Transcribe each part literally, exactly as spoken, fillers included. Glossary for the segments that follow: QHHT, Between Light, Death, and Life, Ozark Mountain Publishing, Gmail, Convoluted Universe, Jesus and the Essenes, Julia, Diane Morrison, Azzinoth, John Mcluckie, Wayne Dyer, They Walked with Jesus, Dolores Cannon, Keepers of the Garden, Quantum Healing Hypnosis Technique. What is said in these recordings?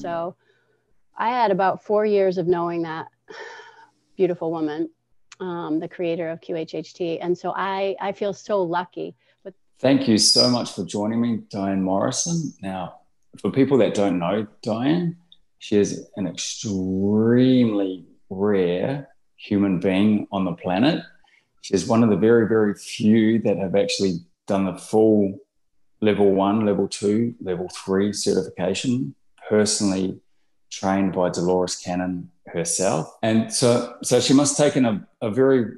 So I had about four years of knowing that beautiful woman, um, the creator of Q H H T. And so I, I feel so lucky. But thank you so much for joining me, Diane Morrison. Now, for people that don't know Diane, she is an extremely rare human being on the planet. She's one of the very, very few that have actually done the full level one, level two, level three certification, personally trained by Dolores Cannon herself. And so, so she must have taken a, a very,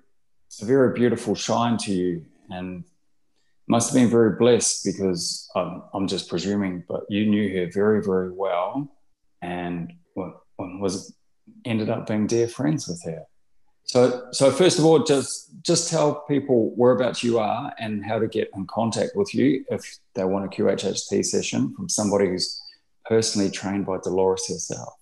a very beautiful shine to you, and must have been very blessed, because um, I'm just presuming, but you knew her very, very well, and was ended up being dear friends with her. So, so first of all, just just tell people whereabouts you are and how to get in contact with you if they want a Q H H T session from somebody who's personally trained by Dolores herself.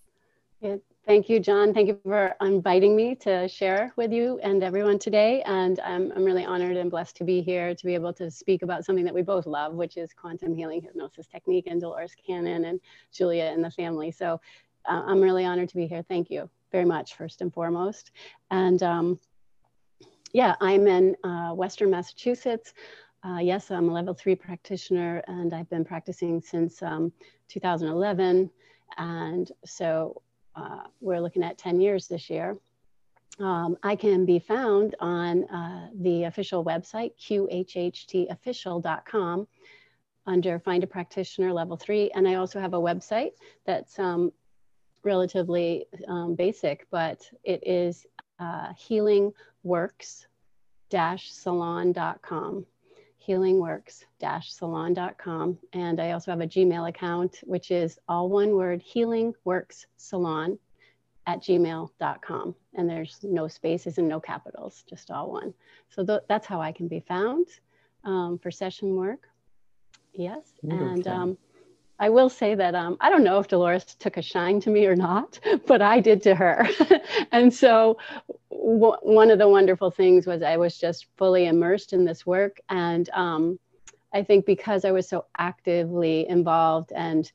Yeah, thank you, John. Thank you for inviting me to share with you and everyone today. And I'm, I'm really honored and blessed to be here, to be able to speak about something that we both love, which is quantum healing hypnosis technique and Dolores Cannon and Julia and the family. So uh, I'm really honored to be here. Thank you very much, first and foremost. And um, yeah, I'm in uh, Western Massachusetts. Uh, yes, I'm a level three practitioner, and I've been practicing since um, two thousand eleven. And so uh, we're looking at ten years this year. Um, I can be found on uh, the official website, Q H H T official dot com, under Find a Practitioner Level three. And I also have a website that's um, relatively um, basic, but it is uh, healing works dash salon dot com, healing works dash salon dot com. And I also have a Gmail account, which is all one word, healing works salon at gmail dot com. And there's no spaces and no capitals, just all one. So th that's how I can be found um, for session work. Yes. Beautiful. And um, I will say that um, I don't know if Dolores took a shine to me or not, but I did to her. And so w one of the wonderful things was I was just fully immersed in this work. And um, I think because I was so actively involved and,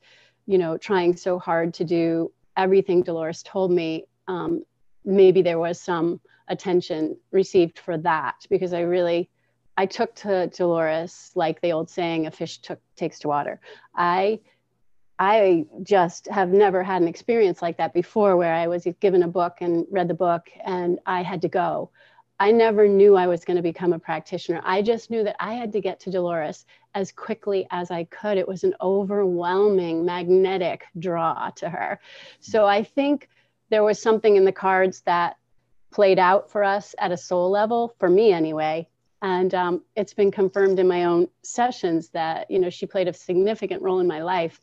you know, trying so hard to do everything Dolores told me, um, maybe there was some attention received for that, because I really, I took to Dolores, like the old saying, a fish took, takes to water. I I just have never had an experience like that before, where I was given a book and read the book and I had to go. I never knew I was going to become a practitioner. I just knew that I had to get to Dolores as quickly as I could. It was an overwhelming magnetic draw to her. So I think there was something in the cards that played out for us at a soul level, for me anyway. And um, it's been confirmed in my own sessions that, you know, she played a significant role in my life.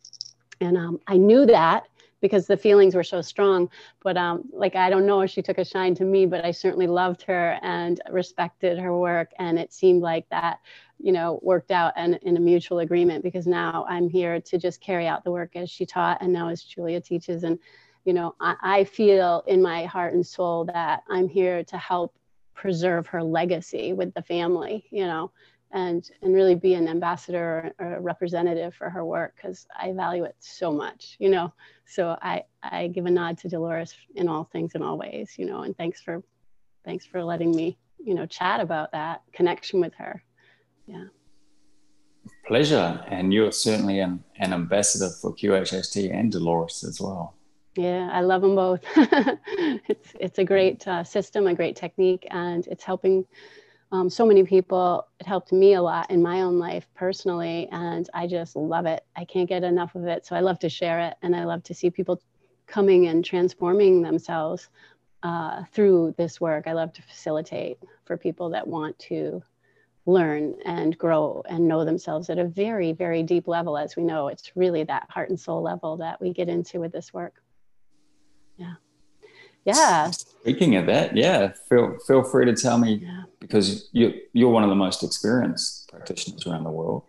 And um, I knew that because the feelings were so strong. But um, like, I don't know if she took a shine to me, but I certainly loved her and respected her work. And it seemed like that, you know, worked out and in a mutual agreement, because now I'm here to just carry out the work as she taught and now as Julia teaches. And, you know, I, I feel in my heart and soul that I'm here to help preserve her legacy with the family, you know, and and really be an ambassador or a representative for her work, because I value it so much, you know. So I I give a nod to Dolores in all things and all ways, you know. And thanks for thanks for letting me, you know, chat about that connection with her. Yeah, pleasure. And you're certainly an, an ambassador for Q H H T and Dolores as well. Yeah, I love them both. it's it's a great uh, system, a great technique, and it's helping um, so many people. It helped me a lot in my own life personally, and I just love it. I can't get enough of it, so I love to share it, and I love to see people coming and transforming themselves uh, through this work. I love to facilitate for people that want to learn and grow and know themselves at a very, very deep level. As we know, it's really that heart and soul level that we get into with this work. Yeah. Yeah. Speaking of that, yeah, feel feel free to tell me, yeah, because you you're one of the most experienced practitioners around the world.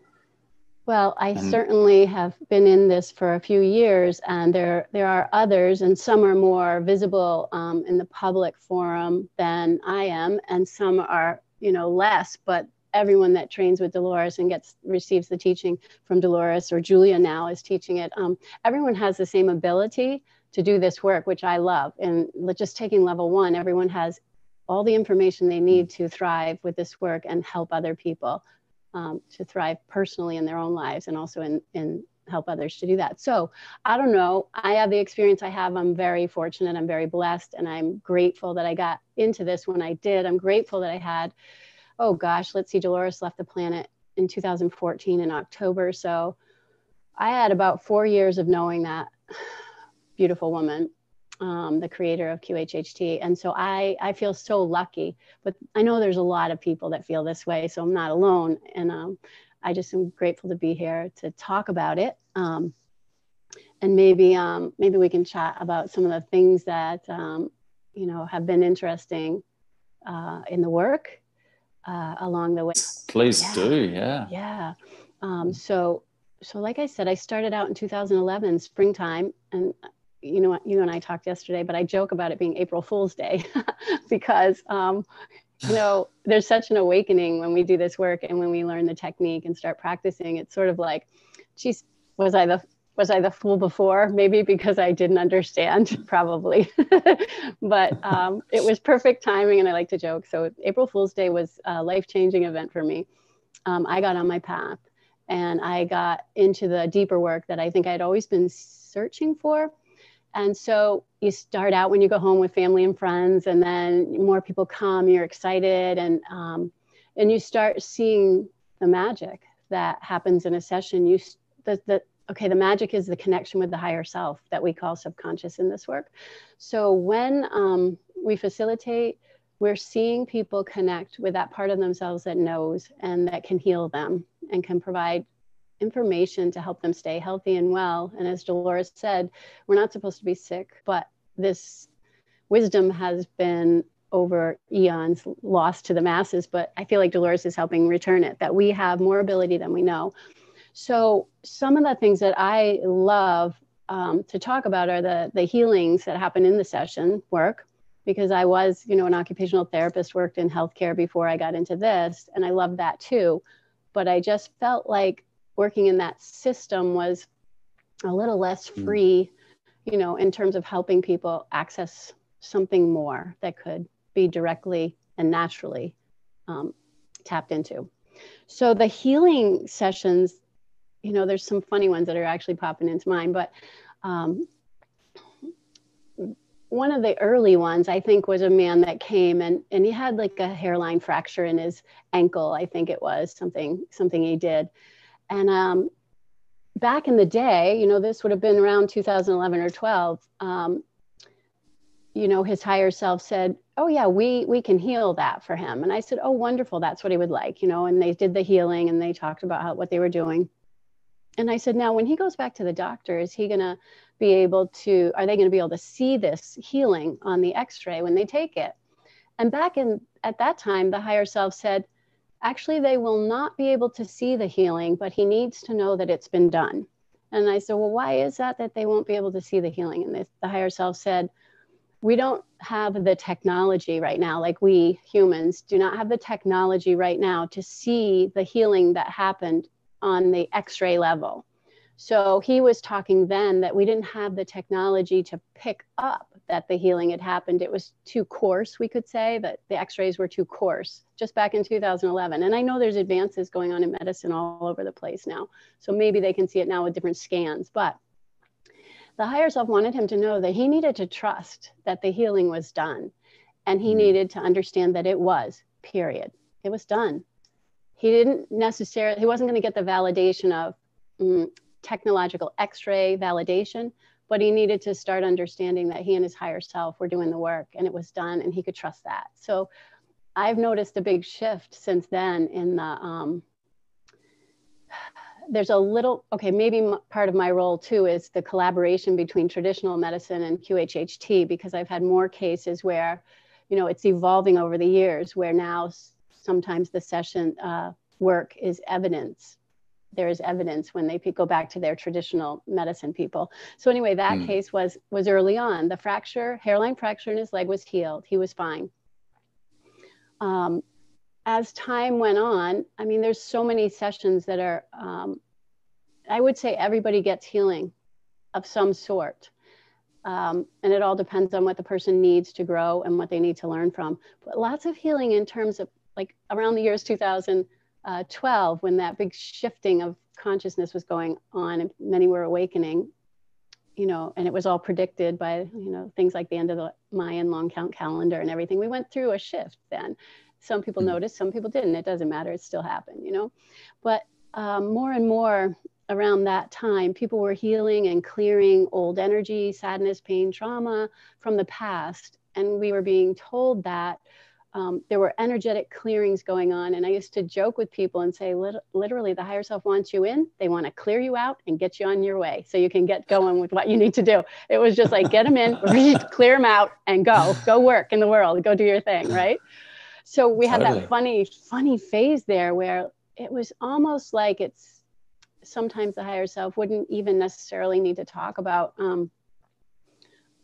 Well, I and certainly have been in this for a few years, and there there are others, and some are more visible um, in the public forum than I am, and some are, you know, less. But everyone that trains with Dolores and gets receives the teaching from Dolores, or Julia now is teaching it. Um, everyone has the same ability to do this work, which I love. And just taking level one, everyone has all the information they need to thrive with this work and help other people um, to thrive personally in their own lives, and also in, in help others to do that. So I don't know, I have the experience I have. I'm very fortunate, I'm very blessed, and I'm grateful that I got into this when I did. I'm grateful that I had, oh gosh, let's see, Dolores left the planet in two thousand fourteen in October. So I had about four years of knowing that beautiful woman, um, the creator of Q H H T. And so I, I feel so lucky, but I know there's a lot of people that feel this way, so I'm not alone. And um, I just am grateful to be here to talk about it. Um, and maybe, um, maybe we can chat about some of the things that, um, you know, have been interesting uh, in the work uh, along the way. Please yeah. do, yeah. Yeah, um, so, so like I said, I started out in two thousand eleven, springtime, and you know what, you and I talked yesterday, but I joke about it being April Fool's Day because, um, you know, there's such an awakening when we do this work and when we learn the technique and start practicing. It's sort of like, geez, was I the, was I the fool before? Maybe because I didn't understand, probably, but um, it was perfect timing, and I like to joke. So April Fool's Day was a life-changing event for me. Um, I got on my path and I got into the deeper work that I think I'd always been searching for. And so you start out when you go home with family and friends, and then more people come, you're excited, and, um, and you start seeing the magic that happens in a session. You, the, the, okay, the magic is the connection with the higher self that we call subconscious in this work. So when um, we facilitate, we're seeing people connect with that part of themselves that knows and that can heal them and can provide information to help them stay healthy and well. And as Dolores said, we're not supposed to be sick, but this wisdom has been over eons lost to the masses, but I feel like Dolores is helping return it, that we have more ability than we know. So some of the things that I love um, to talk about are the, the healings that happen in the session work, because I was, you know, an occupational therapist, worked in healthcare before I got into this, and I love that too. But I just felt like working in that system was a little less free, you know, in terms of helping people access something more that could be directly and naturally um, tapped into. So the healing sessions, you know, there's some funny ones that are actually popping into mind, but um, one of the early ones, I think, was a man that came and, and he had like a hairline fracture in his ankle, I think it was, something, something he did. And um, back in the day, you know, this would have been around two thousand eleven or twelve, um, you know, his higher self said, oh yeah, we, we can heal that for him. And I said, oh, wonderful. That's what he would like, you know, and they did the healing and they talked about how, what they were doing. And I said, now when he goes back to the doctor, is he going to be able to, are they going to be able to see this healing on the x-ray when they take it? And back in, at that time, the higher self said, actually, they will not be able to see the healing, but he needs to know that it's been done. And I said, well, why is that, that they won't be able to see the healing? And the, the higher self said, we don't have the technology right now, like we humans do not have the technology right now to see the healing that happened on the x-ray level. So he was talking then that we didn't have the technology to pick up that the healing had happened. It was too coarse, we could say, that the x-rays were too coarse, just back in two thousand eleven. And I know there's advances going on in medicine all over the place now, so maybe they can see it now with different scans. But the higher self wanted him to know that he needed to trust that the healing was done, and he needed to understand that it was, period. It was done. He didn't necessarily, he wasn't going to get the validation of mm, technological x-ray validation, but he needed to start understanding that he and his higher self were doing the work and it was done, and he could trust that. So I've noticed a big shift since then in the, um, there's a little, okay, maybe m- part of my role too is the collaboration between traditional medicine and Q H H T, because I've had more cases where, you know, it's evolving over the years where now sometimes the session uh, work is evidence. There is evidence when they go back to their traditional medicine people. So anyway, that mm. case was, was early on. The fracture, hairline fracture in his leg was healed. He was fine. Um, as time went on, I mean, there's so many sessions that are, um, I would say everybody gets healing of some sort. Um, and it all depends on what the person needs to grow and what they need to learn from. But lots of healing in terms of, like, around the years two thousand twelve, when that big shifting of consciousness was going on and many were awakening, you know, and it was all predicted by, you know, things like the end of the Mayan long count calendar and everything. We went through a shift then. Some people noticed, some people didn't. It doesn't matter. It still happened, you know. But um, more and more around that time, people were healing and clearing old energy, sadness, pain, trauma from the past. And we were being told that um, there were energetic clearings going on. And I used to joke with people and say, Lit literally, the higher self wants you in. They want to clear you out and get you on your way so you can get going with what you need to do. It was just like, get them in, clear them out, and go. Go work in the world. Go do your thing, right? So we had totally. that funny, funny phase there where it was almost like it's sometimes the higher self wouldn't even necessarily need to talk about um,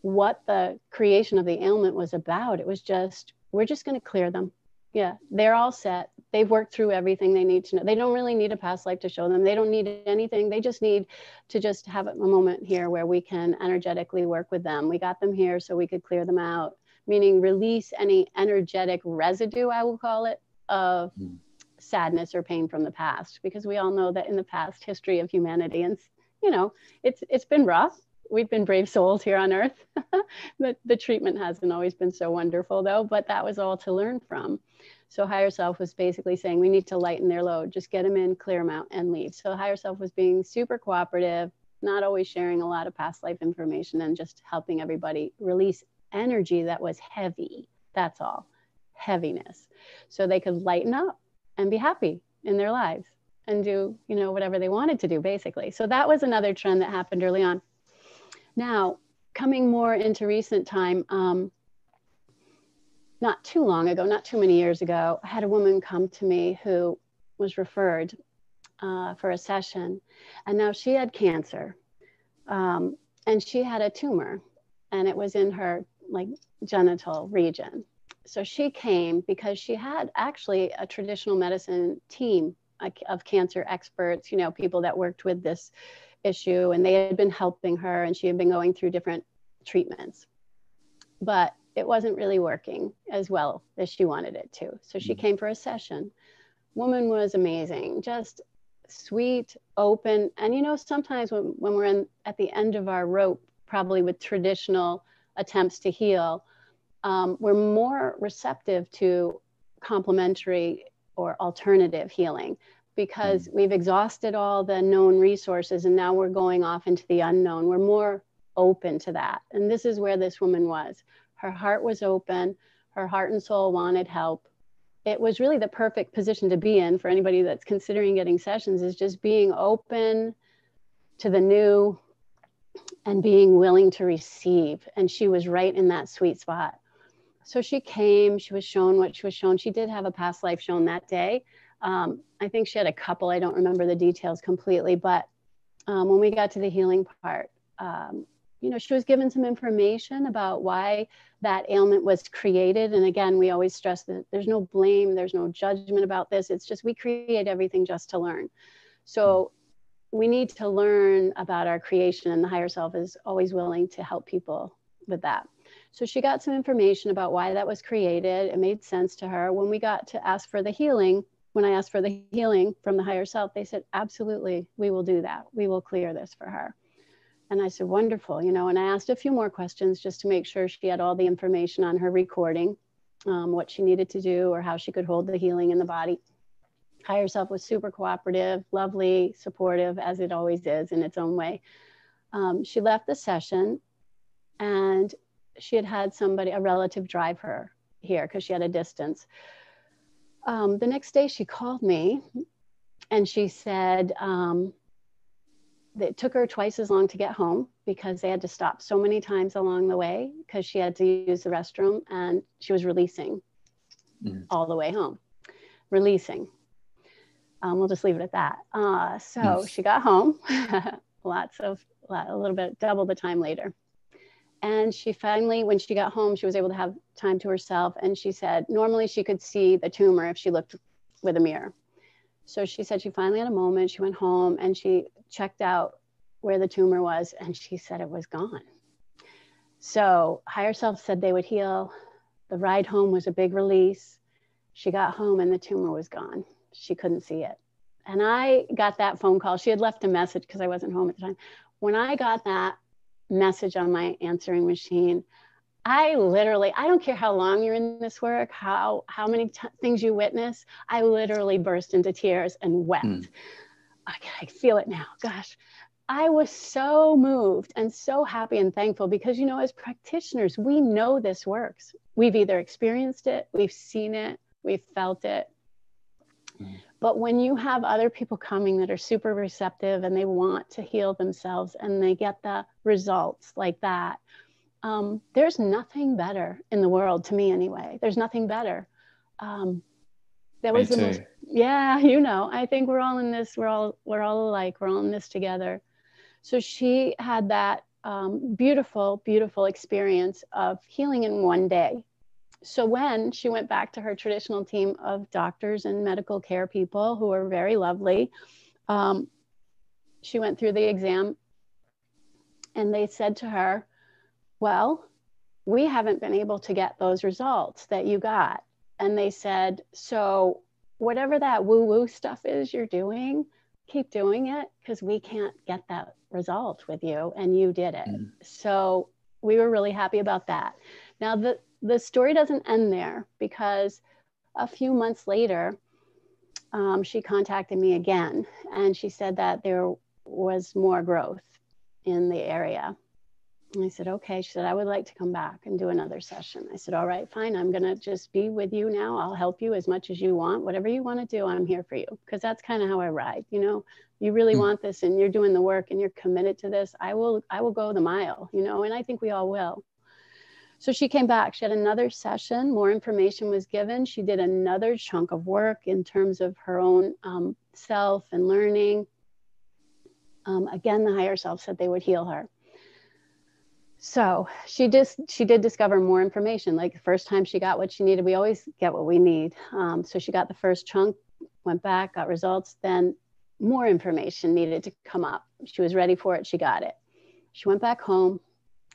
what the creation of the ailment was about. It was just, we're just going to clear them. Yeah, they're all set. They've worked through everything they need to know. They don't really need a past life to show them. They don't need anything. They just need to just have a moment here where we can energetically work with them. We got them here so we could clear them out. Meaning release any energetic residue, I will call it, of mm. sadness or pain from the past, because we all know that in the past history of humanity, and, you know, it's it's been rough. We've been brave souls here on earth. the, the treatment hasn't always been so wonderful, though, but that was all to learn from. So higher self was basically saying, we need to lighten their load, just get them in, clear them out, and leave. So higher self was being super cooperative, not always sharing a lot of past life information, and just helping everybody release energy that was heavy. That's all, heaviness, so they could lighten up and be happy in their lives and do, you know, whatever they wanted to do, basically. So that was another trend that happened early on. Now, coming more into recent time, um, not too long ago, not too many years ago, I had a woman come to me who was referred uh, for a session, and now she had cancer, um, and she had a tumor, and it was in her, like, genital region. So she came because she had actually a traditional medicine team of cancer experts, you know, people that worked with this issue, and they had been helping her, and she had been going through different treatments, but it wasn't really working as well as she wanted it to. So she came for a session. Woman was amazing, just sweet, open. And, you know, sometimes when, when we're in, at the end of our rope, probably with traditional attempts to heal, um, we're more receptive to complementary or alternative healing, because mm. we've exhausted all the known resources, and now we're going off into the unknown. We're more open to that. And this is where this woman was. Her heart was open. Her heart and soul wanted help. It was really the perfect position to be in for anybody that's considering getting sessions, is just being open to the new and being willing to receive. And she was right in that sweet spot. So she came, she was shown what she was shown. She did have a past life shown that day. Um, I think she had a couple, I don't remember the details completely, but um, when we got to the healing part, um, you know, she was given some information about why that ailment was created. And again, we always stress that there's no blame, there's no judgment about this. It's just, we create everything just to learn. So we need to learn about our creation, and the higher self is always willing to help people with that. So she got some information about why that was created. It made sense to her. When we got to ask for the healing, when I asked for the healing from the higher self, they said, absolutely, we will do that. We will clear this for her. And I said, wonderful, you know, and I asked a few more questions just to make sure she had all the information on her recording, um, what she needed to do or how she could hold the healing in the body. Higher self was super cooperative, lovely, supportive, as it always is in its own way. Um, she left the session, and she had had somebody, a relative, drive her here because she had a distance. Um, the next day she called me, and she said um, that it took her twice as long to get home because they had to stop so many times along the way because she had to use the restroom, and she was releasing mm. all the way home, releasing. Um, we'll just leave it at that. Uh, so yes. She got home, lots of, lot, a little bit, double the time later. And she finally, when she got home, she was able to have time to herself. And she said, normally she could see the tumor if she looked with a mirror. So she said she finally had a moment. She went home and she checked out where the tumor was, and she said it was gone. So higher self said they would heal. The ride home was a big release. She got home and the tumor was gone. She couldn't see it. And I got that phone call. She had left a message because I wasn't home at the time. When I got that message on my answering machine, I literally, I don't care how long you're in this work, how, how many t- things you witness, I literally burst into tears and wept. Mm. Okay, I feel it now, gosh. I was so moved and so happy and thankful because, you know, as practitioners, we know this works. We've either experienced it, we've seen it, we've felt it. Mm. But when you have other people coming that are super receptive and they want to heal themselves and they get the results like that, um, there's nothing better in the world, to me anyway. There's nothing better. Um, that was me the too. most, yeah, you know, I think we're all in this, we're all, we're all alike, we're all in this together. So she had that um, beautiful, beautiful experience of healing in one day. So when she went back to her traditional team of doctors and medical care people who are very lovely, um, she went through the exam and they said to her, well, we haven't been able to get those results that you got. And they said, so whatever that woo-woo stuff is you're doing, keep doing it because we can't get that result with you, and you did it. Mm. So we were really happy about that. Now the, the story doesn't end there because a few months later, um, she contacted me again and she said that there was more growth in the area. And I said, okay. She said, I would like to come back and do another session. I said, all right, fine. I'm going to just be with you now. I'll help you as much as you want. Whatever you want to do, I'm here for you. Because that's kind of how I ride. You know, you really mm-hmm. want this and you're doing the work and you're committed to this. I will, I will go the mile, you know, and I think we all will. So she came back. She had another session. More information was given. She did another chunk of work in terms of her own um, self and learning. Um, again, the higher self said they would heal her. So she just, she did discover more information. Like the first time she got what she needed, we always get what we need. Um, so she got the first chunk, went back, got results, then more information needed to come up. She was ready for it. She got it. She went back home,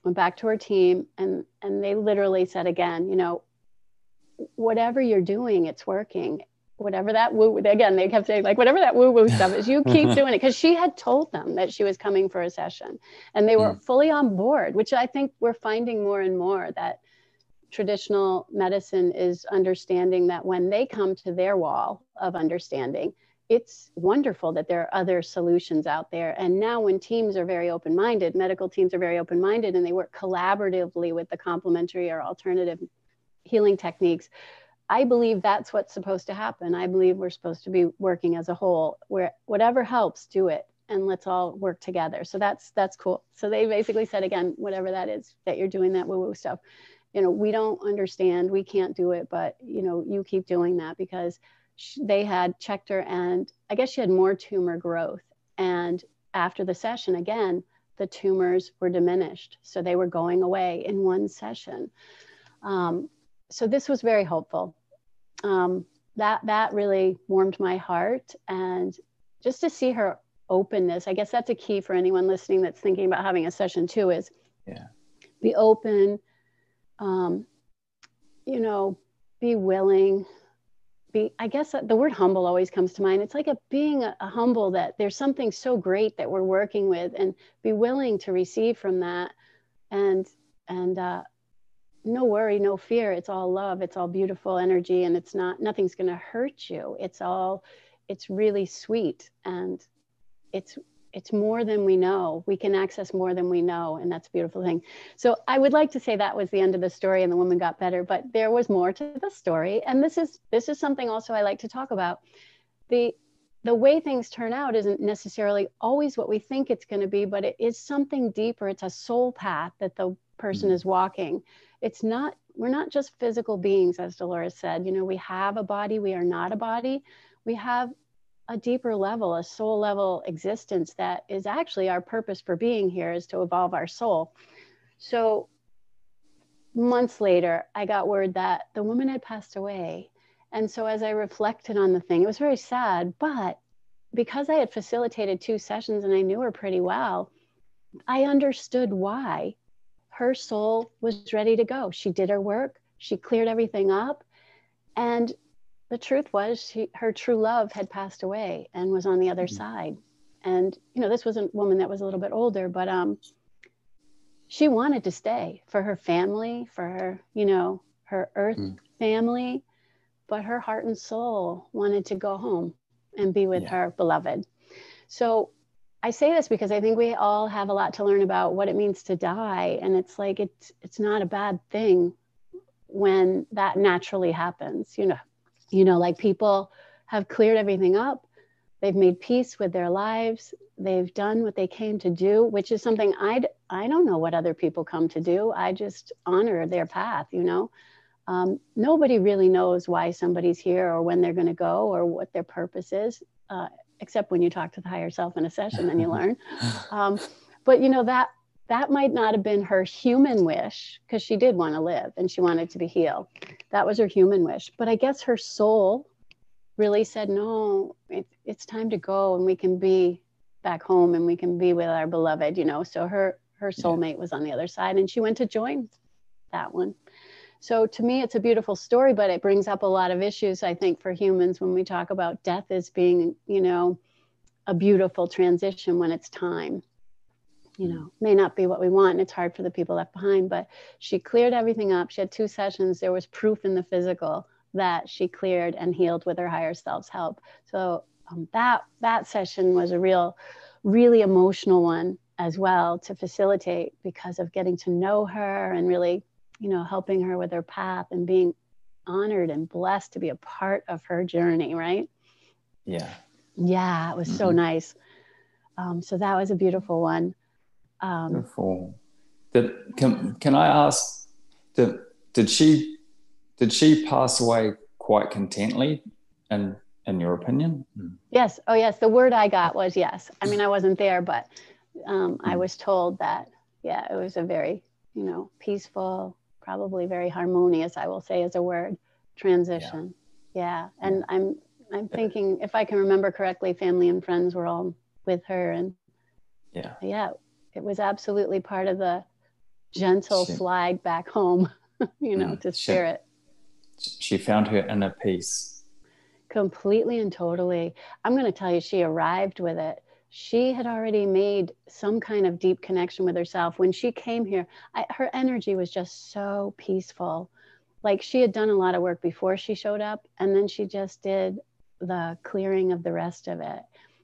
went back to her team, and, and they literally said again, you know, whatever you're doing, it's working. Whatever that woo, again, they kept saying like, whatever that woo woo stuff is, you keep doing it. Cause she had told them that she was coming for a session and they were mm. fully on board, which I think we're finding more and more that traditional medicine is understanding that when they come to their wall of understanding, it's wonderful that there are other solutions out there. And now when teams are very open-minded, medical teams are very open-minded and they work collaboratively with the complementary or alternative healing techniques, I believe that's what's supposed to happen. I believe we're supposed to be working as a whole where whatever helps, do it. And let's all work together. So that's, that's cool. So they basically said, again, whatever that is that you're doing, that woo-woo stuff, you know, we don't understand, we can't do it, but you know, you keep doing that because she, they had checked her and I guess she had more tumor growth. And after the session, again, the tumors were diminished. So they were going away in one session. Um, So this was very hopeful. Um, that that really warmed my heart. And just to see her openness, I guess that's a key for anyone listening that's thinking about having a session too, is yeah. be open, um, you know, be willing, be, I guess the word humble always comes to mind. It's like a being a, a humble that there's something so great that we're working with and be willing to receive from that. And, and, uh, no worry, no fear. It's all love. It's all beautiful energy. And it's not, nothing's going to hurt you. It's all, it's really sweet. And it's, it's more than we know. We can access more than we know. And that's a beautiful thing. So I would like to say that was the end of the story and the woman got better, but there was more to the story. And this is, this is something also I like to talk about. The, the way things turn out isn't necessarily always what we think it's going to be, but it is something deeper. It's a soul path that the person mm-hmm. is walking. It's not, we're not just physical beings, as Dolores said, you know, we have a body, we are not a body. We have a deeper level, a soul level existence that is actually our purpose for being here is to evolve our soul. So months later, I got word that the woman had passed away. And so as I reflected on the thing, it was very sad, but because I had facilitated two sessions and I knew her pretty well, I understood why. Her soul was ready to go. She did her work. She cleared everything up. And the truth was, she, her true love had passed away and was on the other mm-hmm. side. And, you know, this was a woman that was a little bit older, but um, she wanted to stay for her family, for her, you know, her earth mm. family, but her heart and soul wanted to go home and be with yeah. her beloved. So I say this because I think we all have a lot to learn about what it means to die. And it's like, it's, it's not a bad thing when that naturally happens, you know, you know, like people have cleared everything up. They've made peace with their lives. They've done what they came to do, which is something I'd, I don't know what other people come to do. I just honor their path, you know. Um, nobody really knows why somebody's here or when they're going to go or what their purpose is, uh, except when you talk to the higher self in a session, then you learn. Um, but, you know, that that might not have been her human wish, because she did want to live and she wanted to be healed. That was her human wish. But I guess her soul really said, no, it, it's time to go and we can be back home and we can be with our beloved, you know. So her her soulmate yeah. was on the other side and she went to join that one. So to me, it's a beautiful story, but it brings up a lot of issues, I think, for humans when we talk about death as being, you know, a beautiful transition when it's time. You know, may not be what we want, and it's hard for the people left behind, but she cleared everything up. She had two sessions. There was proof in the physical that she cleared and healed with her higher self's help. So um, that that session was a real, really emotional one as well to facilitate because of getting to know her and really, you know, helping her with her path and being honored and blessed to be a part of her journey, right? Yeah. Yeah, it was mm-hmm. so nice. Um, so that was a beautiful one. Um, beautiful. Did, can can I ask, did, did she did she pass away quite contently, in, in your opinion? Yes. Oh, yes. The word I got was yes. I mean, I wasn't there, but um, I was told that, yeah, it was a very, you know, peaceful, probably very harmonious, I will say, as a word, transition. Yeah. yeah. And I'm I'm thinking, if I can remember correctly, family and friends were all with her. And yeah, yeah, it was absolutely part of the gentle she, slide back home, you know, yeah, to spirit. She, she found her inner peace. Completely and totally. I'm going to tell you, she arrived with it. She had already made some kind of deep connection with herself. When she came here, I, her energy was just so peaceful. Like she had done a lot of work before she showed up, and then she just did the clearing of the rest of it.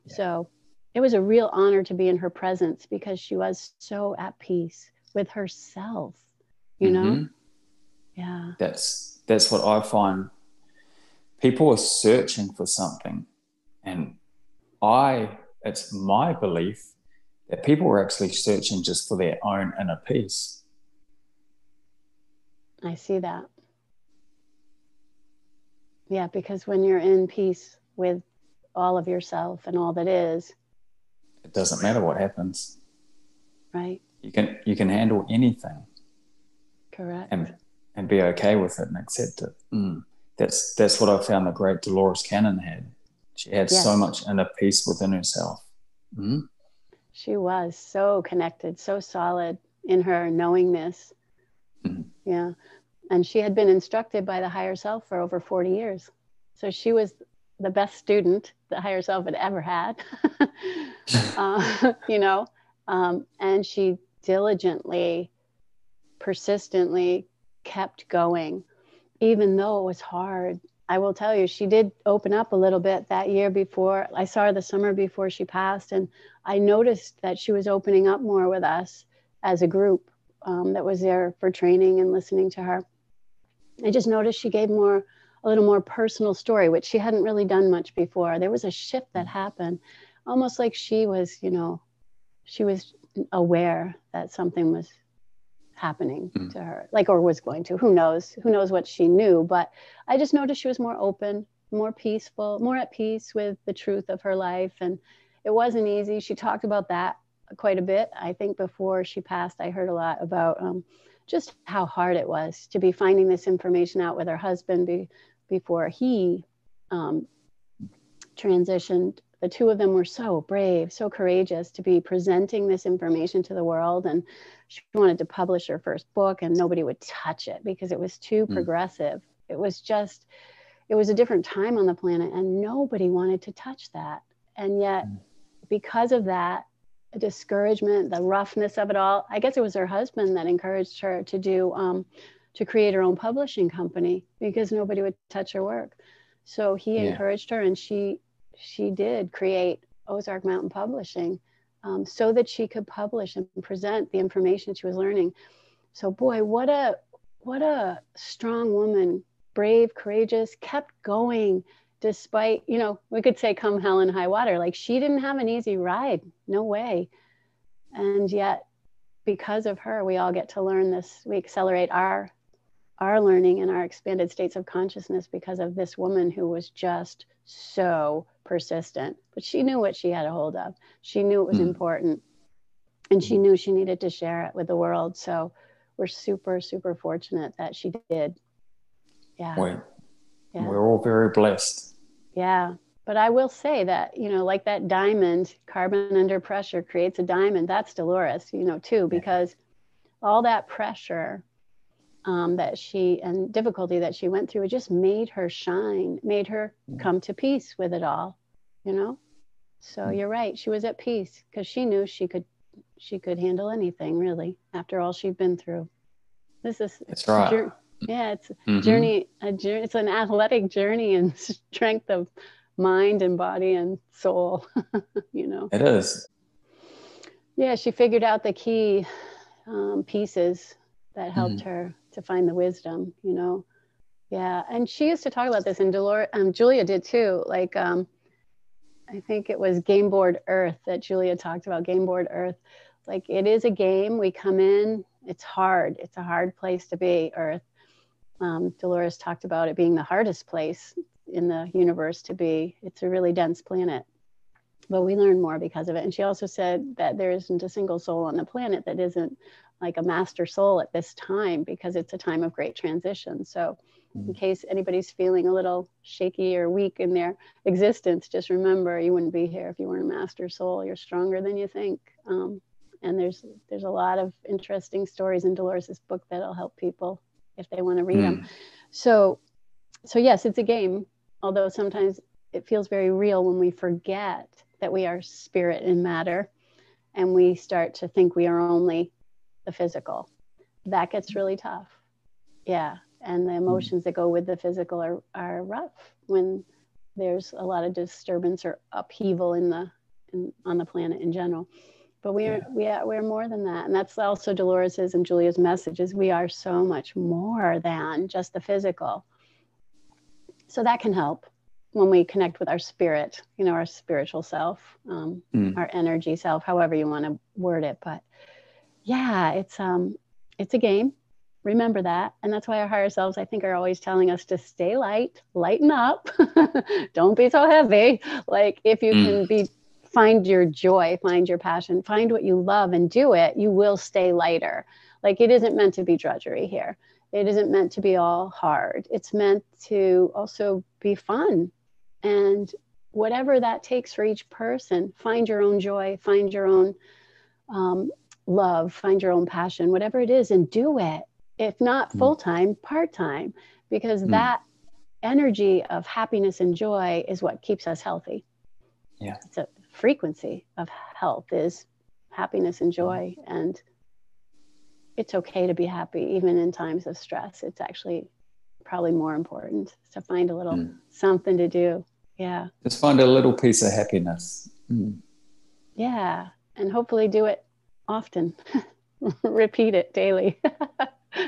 Yeah. So it was a real honor to be in her presence because she was so at peace with herself, you mm-hmm. know? Yeah. That's, that's what I find. People are searching for something, and I... it's my belief that people were actually searching just for their own inner peace. I see that. Yeah, because when you're in peace with all of yourself and all that is, it doesn't matter what happens. Right. You can you can handle anything. Correct. And and be okay with it and accept it. Mm. That's that's what I found the great Dolores Cannon had. She had yes. so much inner peace within herself. Mm-hmm. She was so connected, so solid in her knowingness. Mm-hmm. Yeah. And she had been instructed by the higher self for over forty years. So she was the best student the higher self had ever had, uh, you know. Um, and she diligently, persistently kept going, even though it was hard. I will tell you, she did open up a little bit that year before. I saw her the summer before she passed, and I noticed that she was opening up more with us as a group um, that was there for training and listening to her. I just noticed she gave more, a little more personal story, which she hadn't really done much before. There was a shift that happened, almost like she was, you know, she was aware that something was happening mm. to her, like, or was going to, who knows, who knows what she knew. But I just noticed she was more open, more peaceful, more at peace with the truth of her life. And it wasn't easy. She talked about that quite a bit. I think before she passed, I heard a lot about um, just how hard it was to be finding this information out with her husband be, before he um, transitioned. The two of them were so brave, so courageous to be presenting this information to the world. And she wanted to publish her first book and nobody would touch it because it was too mm. progressive. It was just, it was a different time on the planet and nobody wanted to touch that. And yet mm. because of that, the discouragement, the roughness of it all, I guess it was her husband that encouraged her to do, um, to create her own publishing company because nobody would touch her work. So he yeah. encouraged her and she, she did create Ozark Mountain Publishing um, so that she could publish and present the information she was learning. So boy, what a, what a strong woman, brave, courageous, kept going despite, you know, we could say come hell and high water. Like she didn't have an easy ride, no way. And yet because of her, we all get to learn this. We accelerate our, our learning and our expanded states of consciousness because of this woman who was just so persistent, but she knew what she had a hold of. She knew it was mm. important and she knew she needed to share it with the world. So we're super, super fortunate that she did. Yeah. We're, yeah. we're all very blessed. Yeah. But I will say that, you know, like that diamond, carbon under pressure creates a diamond. That's Dolores, you know, too, because yeah. all that pressure Um, that she and difficulty that she went through, it just made her shine, made her come to peace with it all, you know? So you're right. She was at peace because she knew she could, she could handle anything really after all she'd been through. This is, it's right. Journey, yeah, it's mm-hmm. a journey, a journey. It's an athletic journey and strength of mind and body and soul, you know? It is. Yeah. She figured out the key um, pieces that helped mm. her to find the wisdom, you know? Yeah. And she used to talk about this and Dolores, um, Julia did too. Like, um, I think it was Game Board Earth that Julia talked about, Game Board Earth. Like it is a game, we come in, it's hard. It's a hard place to be, Earth. Um, Dolores talked about it being the hardest place in the universe to be. It's a really dense planet, but we learn more because of it. And she also said that there isn't a single soul on the planet that isn't like a master soul at this time, because it's a time of great transition. So in case anybody's feeling a little shaky or weak in their existence, just remember you wouldn't be here if you weren't a master soul. You're stronger than you think. Um, and there's there's a lot of interesting stories in Dolores' book that'll help people if they want to read mm. them. So, so yes, it's a game, although sometimes it feels very real when we forget that we are spirit and matter, and we start to think we are only the physical. That gets really tough. Yeah. And the emotions that go with the physical are, are rough when there's a lot of disturbance or upheaval in the, in, on the planet in general. But we are, we are, we're more than that. And that's also Dolores's and Julia's messages. We are so much more than just the physical. So that can help when we connect with our spirit, you know, our spiritual self, um, mm. our energy self, however you want to word it. But yeah, it's um, it's a game. Remember that. And that's why our higher selves, I think, are always telling us to stay light, lighten up. Don't be so heavy. Like if you mm. can be, find your joy, find your passion, find what you love and do it, you will stay lighter. Like it isn't meant to be drudgery here. It isn't meant to be all hard. It's meant to also be fun. And whatever that takes for each person, find your own joy, find your own um, love, find your own passion, whatever it is, and do it. If not full-time, part-time, because mm. that energy of happiness and joy is what keeps us healthy. Yeah. It's a frequency of health is happiness and joy. And it's okay to be happy, even in times of stress. It's actually probably more important to find a little mm. something to do. Yeah. Just find a little piece of happiness. Mm. Yeah. And hopefully do it often. Repeat it daily,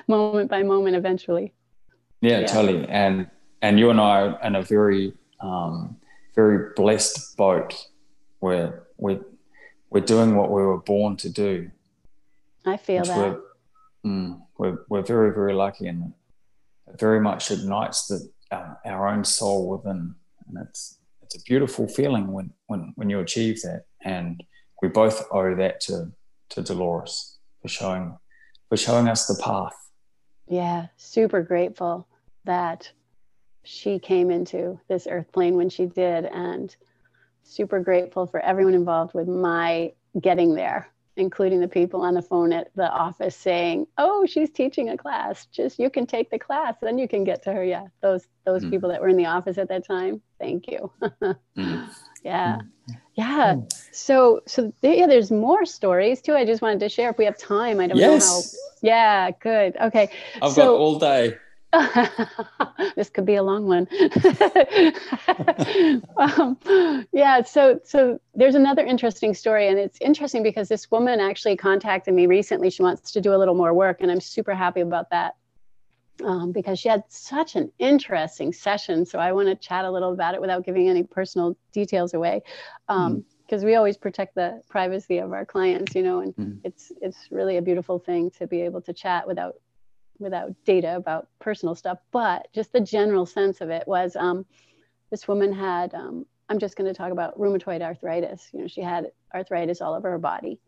moment by moment, eventually. Yeah, yeah, totally. And and you and I are in a very um very blessed boat where we we're, we're doing what we were born to do. I feel that we're, mm, we're we're very very lucky, and it very much ignites the uh, our own soul within, and it's it's a beautiful feeling when when when you achieve that. And we both owe that to to Dolores for showing for showing us the path. Yeah, super grateful that she came into this earth plane when she did, and super grateful for everyone involved with my getting there, including the people on the phone at the office saying, oh, she's teaching a class, just you can take the class, then you can get to her. Yeah, those those mm. people that were in the office at that time, thank you. mm. yeah yeah mm. so so yeah, there's more stories too. I just wanted to share if we have time. I don't yes. know how. Yeah, good, okay. I've so, got all day. This could be a long one. um, yeah, so so there's another interesting story, and it's interesting because this woman actually contacted me recently. She wants to do a little more work, and I'm super happy about that, um, because she had such an interesting session. So I want to chat a little about it without giving any personal details away, um, because mm. we always protect the privacy of our clients, you know, and mm. it's it's really a beautiful thing to be able to chat without without data about personal stuff. But just the general sense of it was, um, this woman had, um, I'm just going to talk about rheumatoid arthritis. You know, she had arthritis all over her body.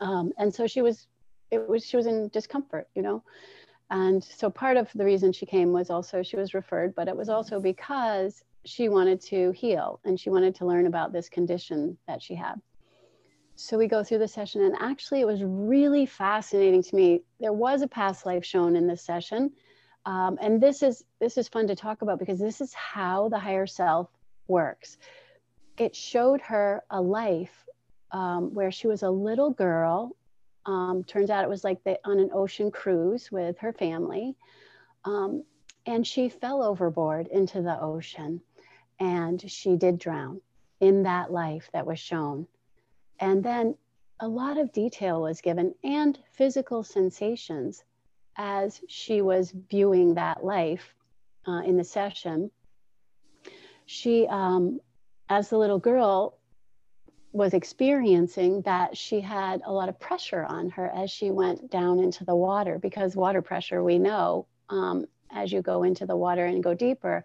Um, and so she was, it was, she was in discomfort, you know? And so part of the reason she came was also, she was referred, but it was also because she wanted to heal and she wanted to learn about this condition that she had. So we go through the session, and actually it was really fascinating to me. There was a past life shown in this session. Um, and this is, this is fun to talk about because this is how the higher self works. It showed her a life um, where she was a little girl. Um, turns out it was like the, on an ocean cruise with her family. Um, and she fell overboard into the ocean, and she did drown in that life that was shown. And then a lot of detail was given and physical sensations as she was viewing that life uh, in the session. She, um, as the little girl, was experiencing that she had a lot of pressure on her as she went down into the water, because water pressure, we know, um, as you go into the water and go deeper,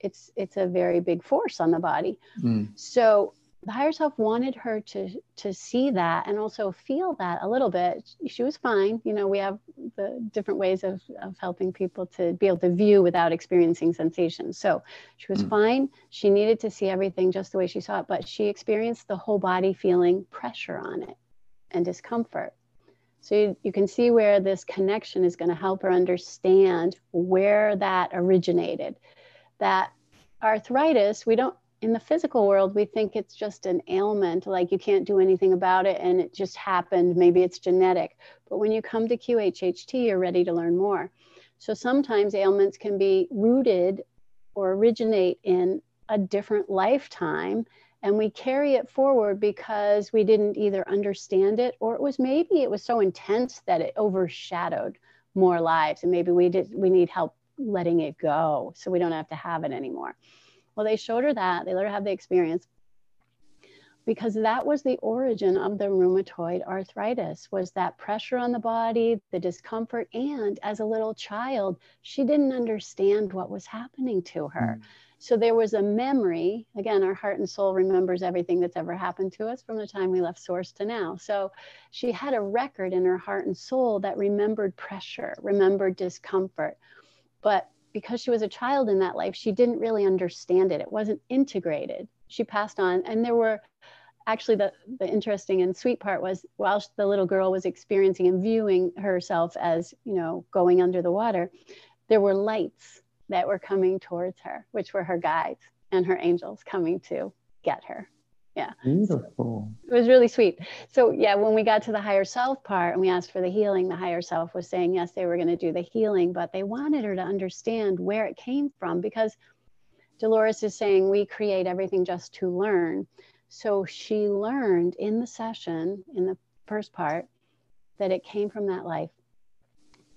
it's, it's a very big force on the body. Mm. So the higher self wanted her to to see that and also feel that a little bit. She was fine. You know, we have the different ways of, of helping people to be able to view without experiencing sensations. So she was mm. fine. She needed to see everything just the way she saw it, but she experienced the whole body feeling pressure on it and discomfort. So you, you can see where this connection is going to help her understand where that originated. That arthritis, we don't, in the physical world, we think it's just an ailment, like you can't do anything about it and it just happened, maybe it's genetic. But when you come to Q H H T, you're ready to learn more. So sometimes ailments can be rooted or originate in a different lifetime, and we carry it forward because we didn't either understand it, or it was maybe it was so intense that it overshadowed more lives, and maybe we did we need help letting it go so we don't have to have it anymore. Well, they showed her that, they let her have the experience, because that was the origin of the rheumatoid arthritis, was that pressure on the body, the discomfort. And as a little child, she didn't understand what was happening to her. Mm. So there was a memory. Again, our heart and soul remembers everything that's ever happened to us from the time we left source to now. So she had a record in her heart and soul that remembered pressure, remembered discomfort. But because she was a child in that life, she didn't really understand it. It wasn't integrated. She passed on. And there were actually the, the interesting and sweet part was, while the little girl was experiencing and viewing herself as, you know, going under the water, there were lights that were coming towards her, which were her guides and her angels coming to get her. Yeah. Beautiful. So it was really sweet. So yeah, when we got to the higher self part and we asked for the healing, the higher self was saying, yes, they were going to do the healing, but they wanted her to understand where it came from, because Dolores is saying we create everything just to learn. So she learned in the session, in the first part, that it came from that life.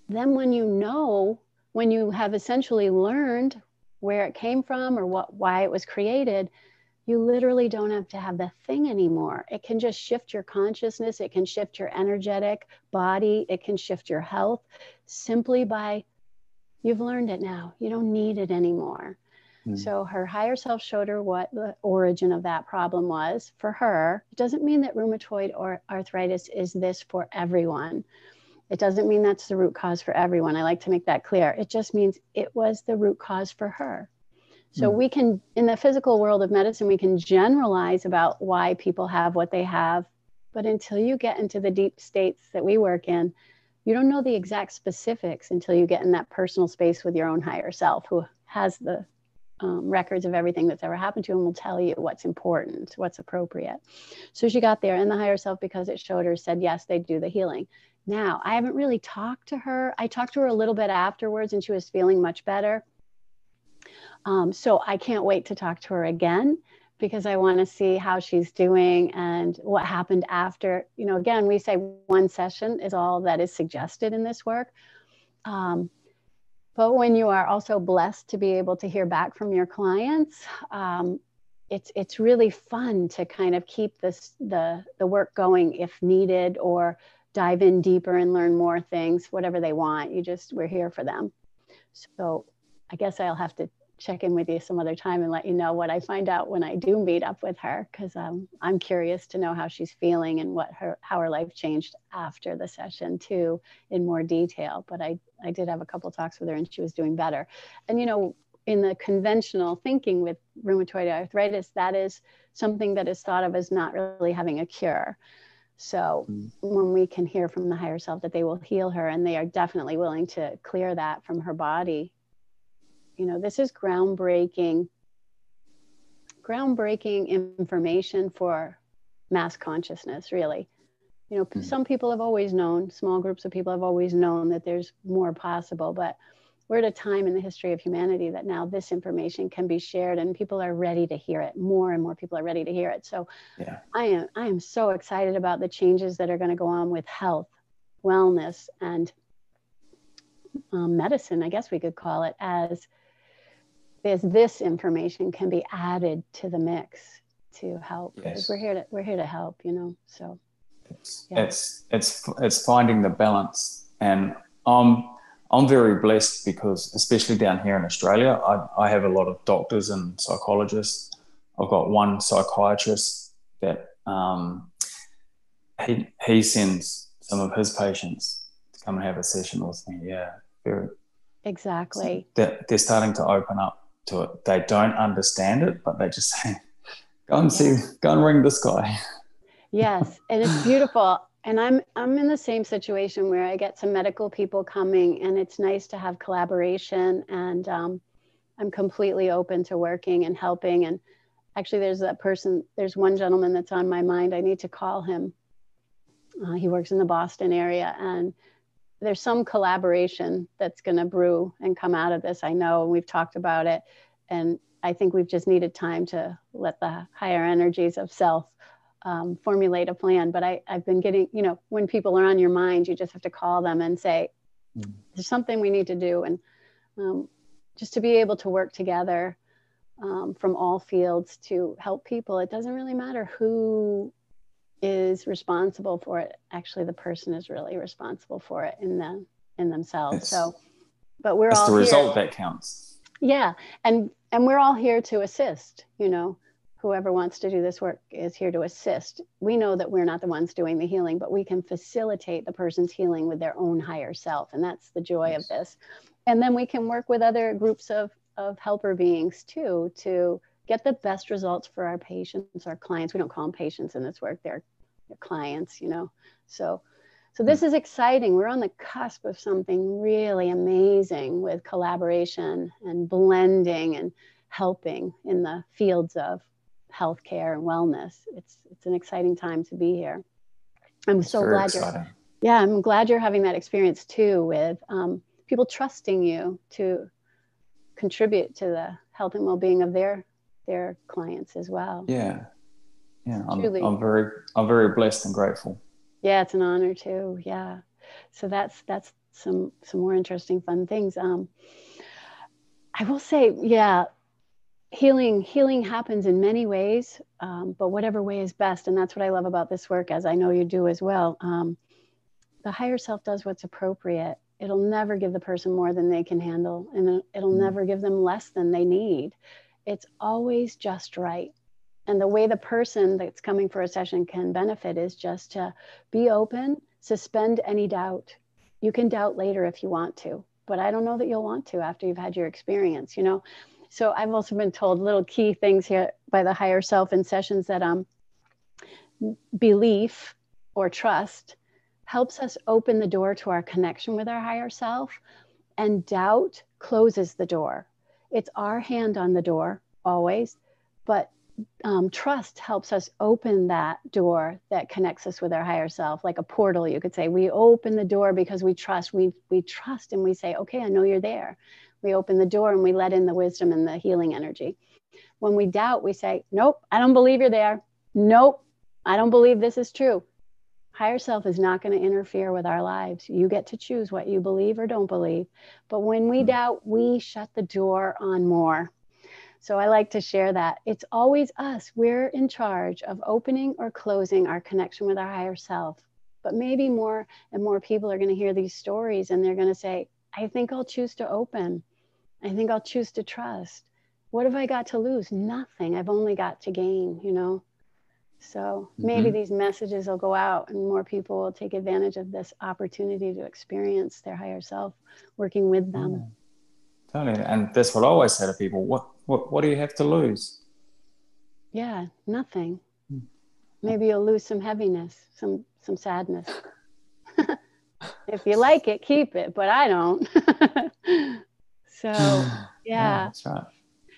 Then when you know, when you have essentially learned where it came from or what, why it was created, you literally don't have to have the thing anymore. It can just shift your consciousness. It can shift your energetic body. It can shift your health simply by, you've learned it now. You don't need it anymore. Mm. So her higher self showed her what the origin of that problem was for her. It doesn't mean that rheumatoid or arthritis is this for everyone. It doesn't mean that's the root cause for everyone. I like to make that clear. It just means it was the root cause for her. So mm. we can, in the physical world of medicine, we can generalize about why people have what they have. But until you get into the deep states that we work in, you don't know the exact specifics until you get in that personal space with your own higher self, who has the um, records of everything that's ever happened to him, will tell you what's important, what's appropriate. So she got there, and the higher self, because it showed her, said, yes, they do the healing. Now, I haven't really talked to her. I talked to her a little bit afterwards, and she was feeling much better. Um, so I can't wait to talk to her again, because I want to see how she's doing and what happened after. You know, again, we say one session is all that is suggested in this work. Um, but when you are also blessed to be able to hear back from your clients, um, it's, it's really fun to kind of keep this, the, the work going if needed, or dive in deeper and learn more things, whatever they want. You just, we're here for them. So I guess I'll have to check in with you some other time and let you know what I find out when I do meet up with her, because um, I'm curious to know how she's feeling and what her, how her life changed after the session too, in more detail. But I, I did have a couple talks with her, and she was doing better. And, you know, in the conventional thinking with rheumatoid arthritis, that is something that is thought of as not really having a cure. So mm. when we can hear from the higher self that they will heal her, and they are definitely willing to clear that from her body, you know, this is groundbreaking, groundbreaking information for mass consciousness, really. You know, mm-hmm. some people have always known, small groups of people have always known that there's more possible, but we're at a time in the history of humanity that now this information can be shared, and people are ready to hear it. More and more people are ready to hear it. So yeah. I am, I am so excited about the changes that are going to go on with health, wellness, and um, medicine, I guess we could call it, as Is this information can be added to the mix to help. Yes. We're here to we're here to help, you know. So it's yeah. it's it's it's finding the balance, and I'm I'm very blessed because, especially down here in Australia, I I have a lot of doctors and psychologists. I've got one psychiatrist that um he he sends some of his patients to come and have a session with me. Yeah, very exactly. So they're, they're starting to open up to it. They don't understand it, but they just say, go and see, go and ring this guy. Yes, and it's beautiful. And I'm I'm in the same situation where I get some medical people coming, and it's nice to have collaboration, and um, I'm completely open to working and helping. And actually, there's that person, there's one gentleman that's on my mind. I need to call him. Uh, he works in the Boston area, and there's some collaboration that's going to brew and come out of this. I know we've talked about it, and I think we've just needed time to let the higher energies of self um, formulate a plan. But I, I've been getting, you know, when people are on your mind, you just have to call them and say, mm-hmm. there's something we need to do. And um, just to be able to work together um, from all fields to help people, it doesn't really matter who is responsible for it. Actually, the person is really responsible for it in them in themselves. It's, so but we're it's all the here. Result that counts. Yeah. And and we're all here to assist, you know. Whoever wants to do this work is here to assist. We know that we're not the ones doing the healing, but we can facilitate the person's healing with their own higher self. And that's the joy yes. of this. And then we can work with other groups of of helper beings too to get the best results for our patients, our clients. We don't call them patients in this work. They're, they're clients, you know. So, so this is exciting. We're on the cusp of something really amazing with collaboration and blending and helping in the fields of healthcare and wellness. It's, it's an exciting time to be here. I'm so Very glad exciting. you're, yeah, I'm glad you're having that experience too, with um, people trusting you to contribute to the health and well-being of their their clients as well. Yeah. Yeah. I'm, I'm very, I'm very blessed and grateful. Yeah. It's an honor too. Yeah. So that's, that's some, some more interesting, fun things. Um, I will say, yeah, healing, healing happens in many ways, um, but whatever way is best. And that's what I love about this work, as I know you do as well. Um, the higher self does what's appropriate. It'll never give the person more than they can handle, and it'll never give them less than they need. It's always just right. And the way the person that's coming for a session can benefit is just to be open, suspend any doubt, You can doubt later if you want to, but I don't know that you'll want to after you've had your experience, you know? So I've also been told little key things here by the higher self in sessions that um, belief or trust helps us open the door to our connection with our higher self, and doubt closes the door. It's our hand on the door always, but um, trust helps us open that door that connects us with our higher self, like a portal, you could say. We open the door because we trust. We, we trust and we say, okay, I know you're there. We open the door and we let in the wisdom and the healing energy. When we doubt, we say, nope, I don't believe you're there. Nope, I don't believe this is true. Higher self is not going to interfere with our lives. You get to choose what you believe or don't believe. But when we doubt, we shut the door on more. So I like to share that. It's always us. We're in charge of opening or closing our connection with our higher self. But maybe more and more people are going to hear these stories and they're going to say, I think I'll choose to open. I think I'll choose to trust. What have I got to lose? Nothing. I've only got to gain, you know? So maybe mm-hmm. these messages will go out and more people will take advantage of this opportunity to experience their higher self working with them. Mm. Totally. And that's what I always say to people. What, what, what do you have to lose? Yeah, nothing. Mm. Maybe you'll lose some heaviness, some, some sadness. If you like it, keep it, but I don't. So, yeah. yeah. That's right.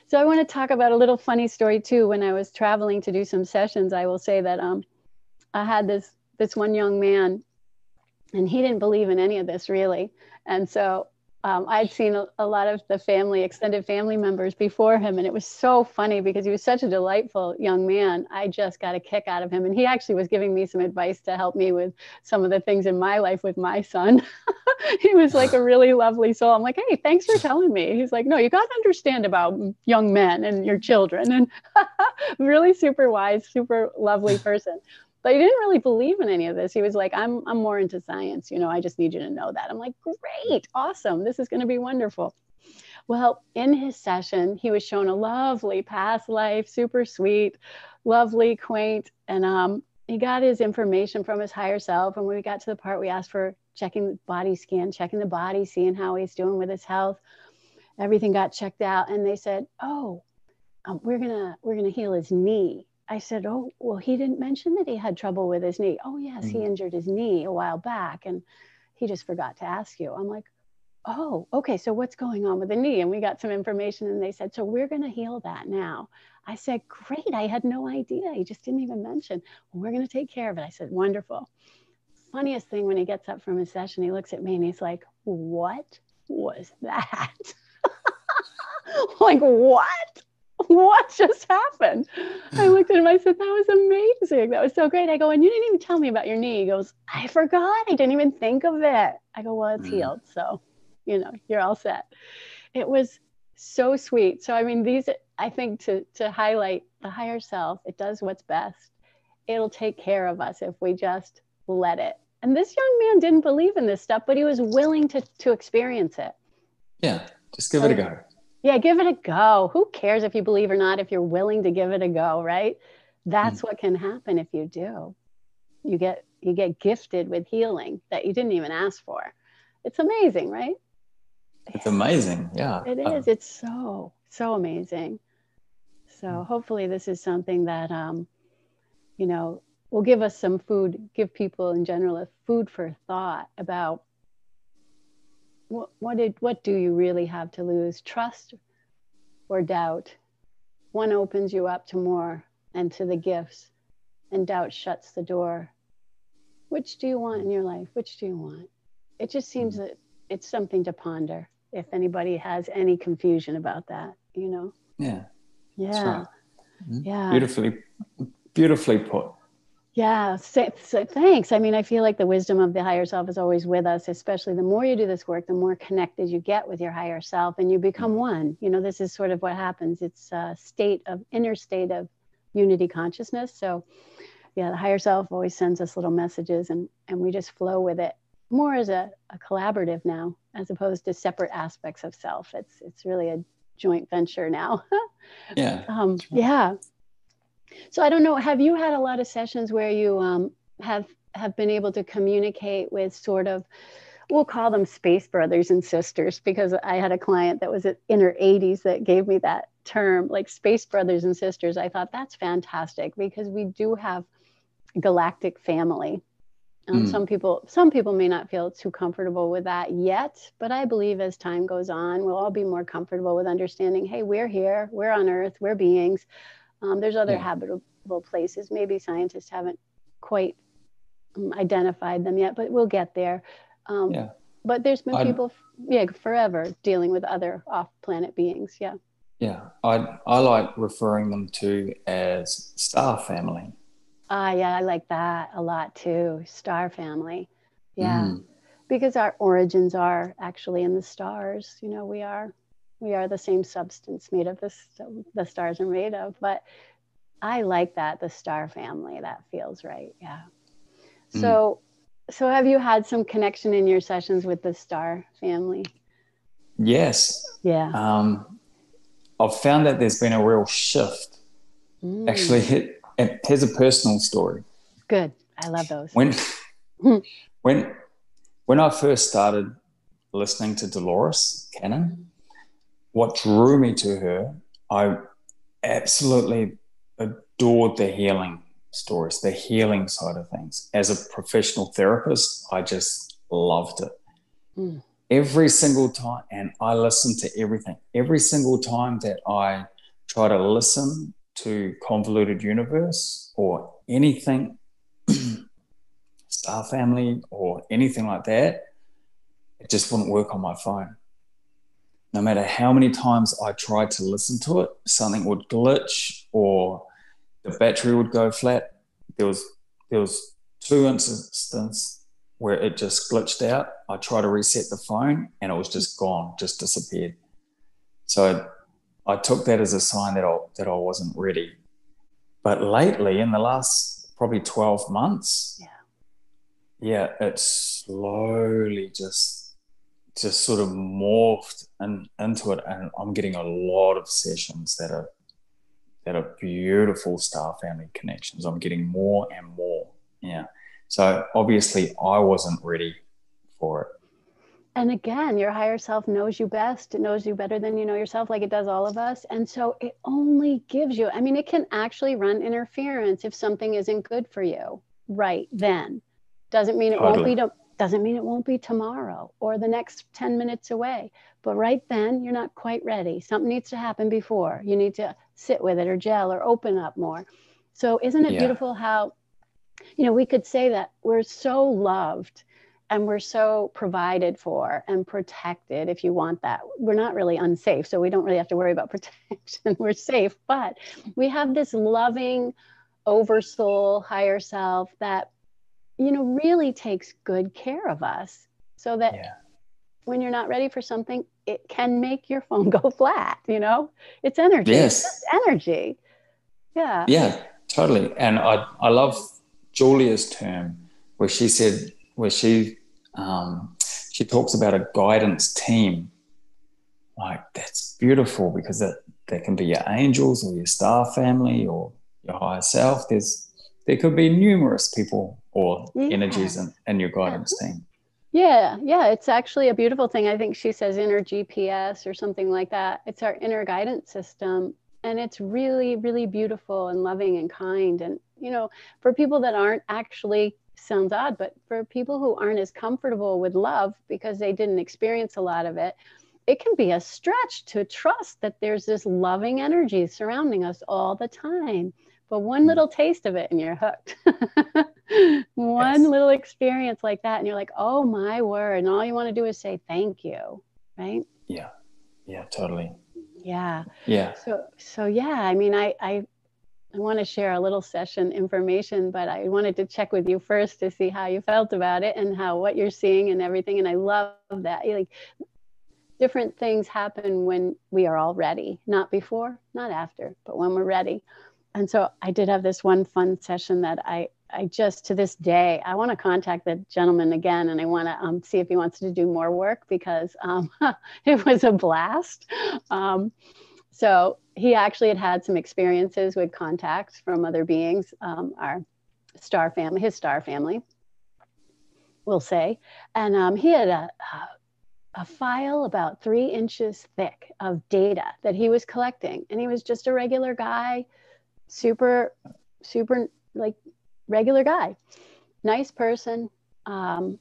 So I want to talk about a little funny story too. When I was traveling to do some sessions, I will say that um, I had this, this one young man, and he didn't believe in any of this really. And so um, I'd seen a, a lot of the family, extended family members before him. And it was so funny because he was such a delightful young man. I just got a kick out of him. And he actually was giving me some advice to help me with some of the things in my life with my son. He was like a really lovely soul. I'm like, hey, thanks for telling me. He's like, no, you got to understand about young men and your children. And really super wise, super lovely person. But he didn't really believe in any of this. He was like, I'm, I'm more into science. You know, I just need you to know that. I'm like, great, awesome. This is going to be wonderful. Well, in his session, he was shown a lovely past life, super sweet, lovely, quaint. And um, he got his information from his higher self. And when we got to the part, we asked for checking the body scan, checking the body, seeing how he's doing with his health. Everything got checked out. And they said, oh, um, we're gonna, we're gonna heal his knee. I said, oh, well, he didn't mention that he had trouble with his knee. Oh yes, mm-hmm. he injured his knee a while back and he just forgot to ask you. I'm like, oh, okay, so what's going on with the knee? And we got some information and they said, so we're gonna heal that now. I said, great, I had no idea. He just didn't even mention. Well, we're gonna take care of it. I said, wonderful. Funniest thing, when he gets up from his session, he looks at me and he's like, what was that? Like, what? What just happened? I looked at him, I said, that was amazing. That was so great. I go, and you didn't even tell me about your knee. He goes, I forgot. I didn't even think of it. I go, well, it's healed. So, you know, you're all set. It was so sweet. So, I mean, these, I think to, to highlight the higher self, it does what's best. It'll take care of us if we just let it. And this young man didn't believe in this stuff, but he was willing to, to experience it. Yeah. Just give so, it a go. Yeah. Give it a go. Who cares if you believe or not, if you're willing to give it a go, right? That's mm. what can happen. If you do, you get, you get gifted with healing that you didn't even ask for. It's amazing, right? It's amazing. Yeah, it is. Uh, it's so, so amazing. So hopefully this is something that, um, you know, will give us some food, give people in general a food for thought about what, what did, what do you really have to lose? Trust or doubt? One opens you up to more and to the gifts, and doubt shuts the door. Which do you want in your life? Which do you want? It just seems that it's something to ponder if anybody has any confusion about that, you know? Yeah. Yeah. That's right. Yeah. Beautifully, beautifully put. Yeah, so, so thanks. I mean, I feel like the wisdom of the higher self is always with us, especially the more you do this work, the more connected you get with your higher self and you become one. You know, this is sort of what happens. It's a state of inner state of unity consciousness. So yeah, the higher self always sends us little messages and, and we just flow with it more as a, a collaborative now, as opposed to separate aspects of self. It's, it's really a joint venture now. Yeah. Um, yeah. So I don't know, have you had a lot of sessions where you um, have, have been able to communicate with sort of we'll call them space brothers and sisters, because I had a client that was in her eighties that gave me that term, like space brothers and sisters. I thought that's fantastic, because we do have galactic family. Um, mm. Some people, some people may not feel too comfortable with that yet, but I believe as time goes on, we'll all be more comfortable with understanding, hey, we're here, we're on Earth, we're beings. Um, there's other yeah. habitable places. Maybe scientists haven't quite um, identified them yet, but we'll get there. Um, yeah. But there's been I'd, people, yeah, forever dealing with other off-planet beings. Yeah. Yeah, I I like referring them to as star family. Ah, uh, yeah, I like that a lot too. Star family. Yeah. Mm. Because our origins are actually in the stars. You know, we are we are the same substance made of this the stars are made of. But I like that, the star family. That feels right. Yeah. So mm. so have you had some connection in your sessions with the star family? Yes. Yeah. Um I've found that there's been a real shift. Mm. Actually, it, it, here's a personal story. Good. I love those. When, when, when I first started listening to Dolores Cannon, what drew me to her, I absolutely adored the healing stories, the healing side of things. As a professional therapist, I just loved it. Mm. Every single time, and I listen to everything, every single time that I try to listen to Convoluted Universe or anything, Star Family or anything like that, it just wouldn't work on my phone. No matter how many times I tried to listen to it, something would glitch or the battery would go flat. There was, there was two instances where it just glitched out. I tried to reset the phone and it was just gone, just disappeared. So I took that as a sign that I, that I wasn't ready. But lately, in the last probably twelve months, yeah, yeah it slowly just, just sort of morphed in, into it. And I'm getting a lot of sessions that are, that are beautiful star family connections. I'm getting more and more, yeah. So obviously I wasn't ready for it. And again, your higher self knows you best. It knows you better than you know yourself, like it does all of us. And so it only gives you, I mean, it can actually run interference if something isn't good for you right then. Doesn't mean it totally. won't be, to, doesn't mean it won't be tomorrow or the next ten minutes away, but right then you're not quite ready. Something needs to happen before. You need to sit with it or gel or open up more. So isn't it yeah. beautiful how, you know, we could say that we're so loved and we're so provided for and protected. If you want that, we're not really unsafe, so we don't really have to worry about protection. We're safe, but we have this loving oversoul, higher self that, you know, really takes good care of us so that yeah. when you're not ready for something, it can make your phone go flat, you know, it's energy, yes. it's just energy. Yeah. Yeah, totally. And I, I love Julia's term, where she said, where she um, she talks about a guidance team. Like, that's beautiful, because that that can be your angels or your star family or your higher self. There's there could be numerous people or yeah. energies in, in your guidance yeah. team. Yeah, yeah, it's actually a beautiful thing. I think she says inner G P S or something like that. It's our inner guidance system. And it's really, really beautiful and loving and kind. And, you know, for people that aren't actually, sounds odd, but for people who aren't as comfortable with love because they didn't experience a lot of it, it can be a stretch to trust that there's this loving energy surrounding us all the time. But one little taste of it and you're hooked. One yes. little experience like that. And you're like, oh, my word. And all you want to do is say thank you. Right? Yeah. Yeah, totally. Yeah. Yeah. So, so yeah, I mean, I, I, I want to share a little session information, but I wanted to check with you first to see how you felt about it and how, what you're seeing and everything. And I love that. Like, different things happen when we are all ready, not before, not after, but when we're ready. And so I did have this one fun session that I, I just, to this day, I want to contact the gentleman again, and I want to um, see if he wants to do more work, because um, it was a blast. Um, so he actually had had some experiences with contacts from other beings, um, our star family, his star family. we'll say. And um, he had a, a, a file about three inches thick of data that he was collecting. And he was just a regular guy, super, super like regular guy, nice person. Um,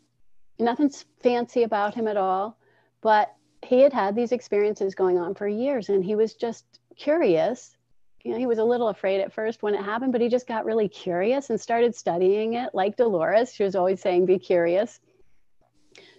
nothing fancy about him at all, but he had had these experiences going on for years, and he was just curious. You know, he was a little afraid at first when it happened, but he just got really curious and started studying it. Like Dolores, she was always saying, be curious.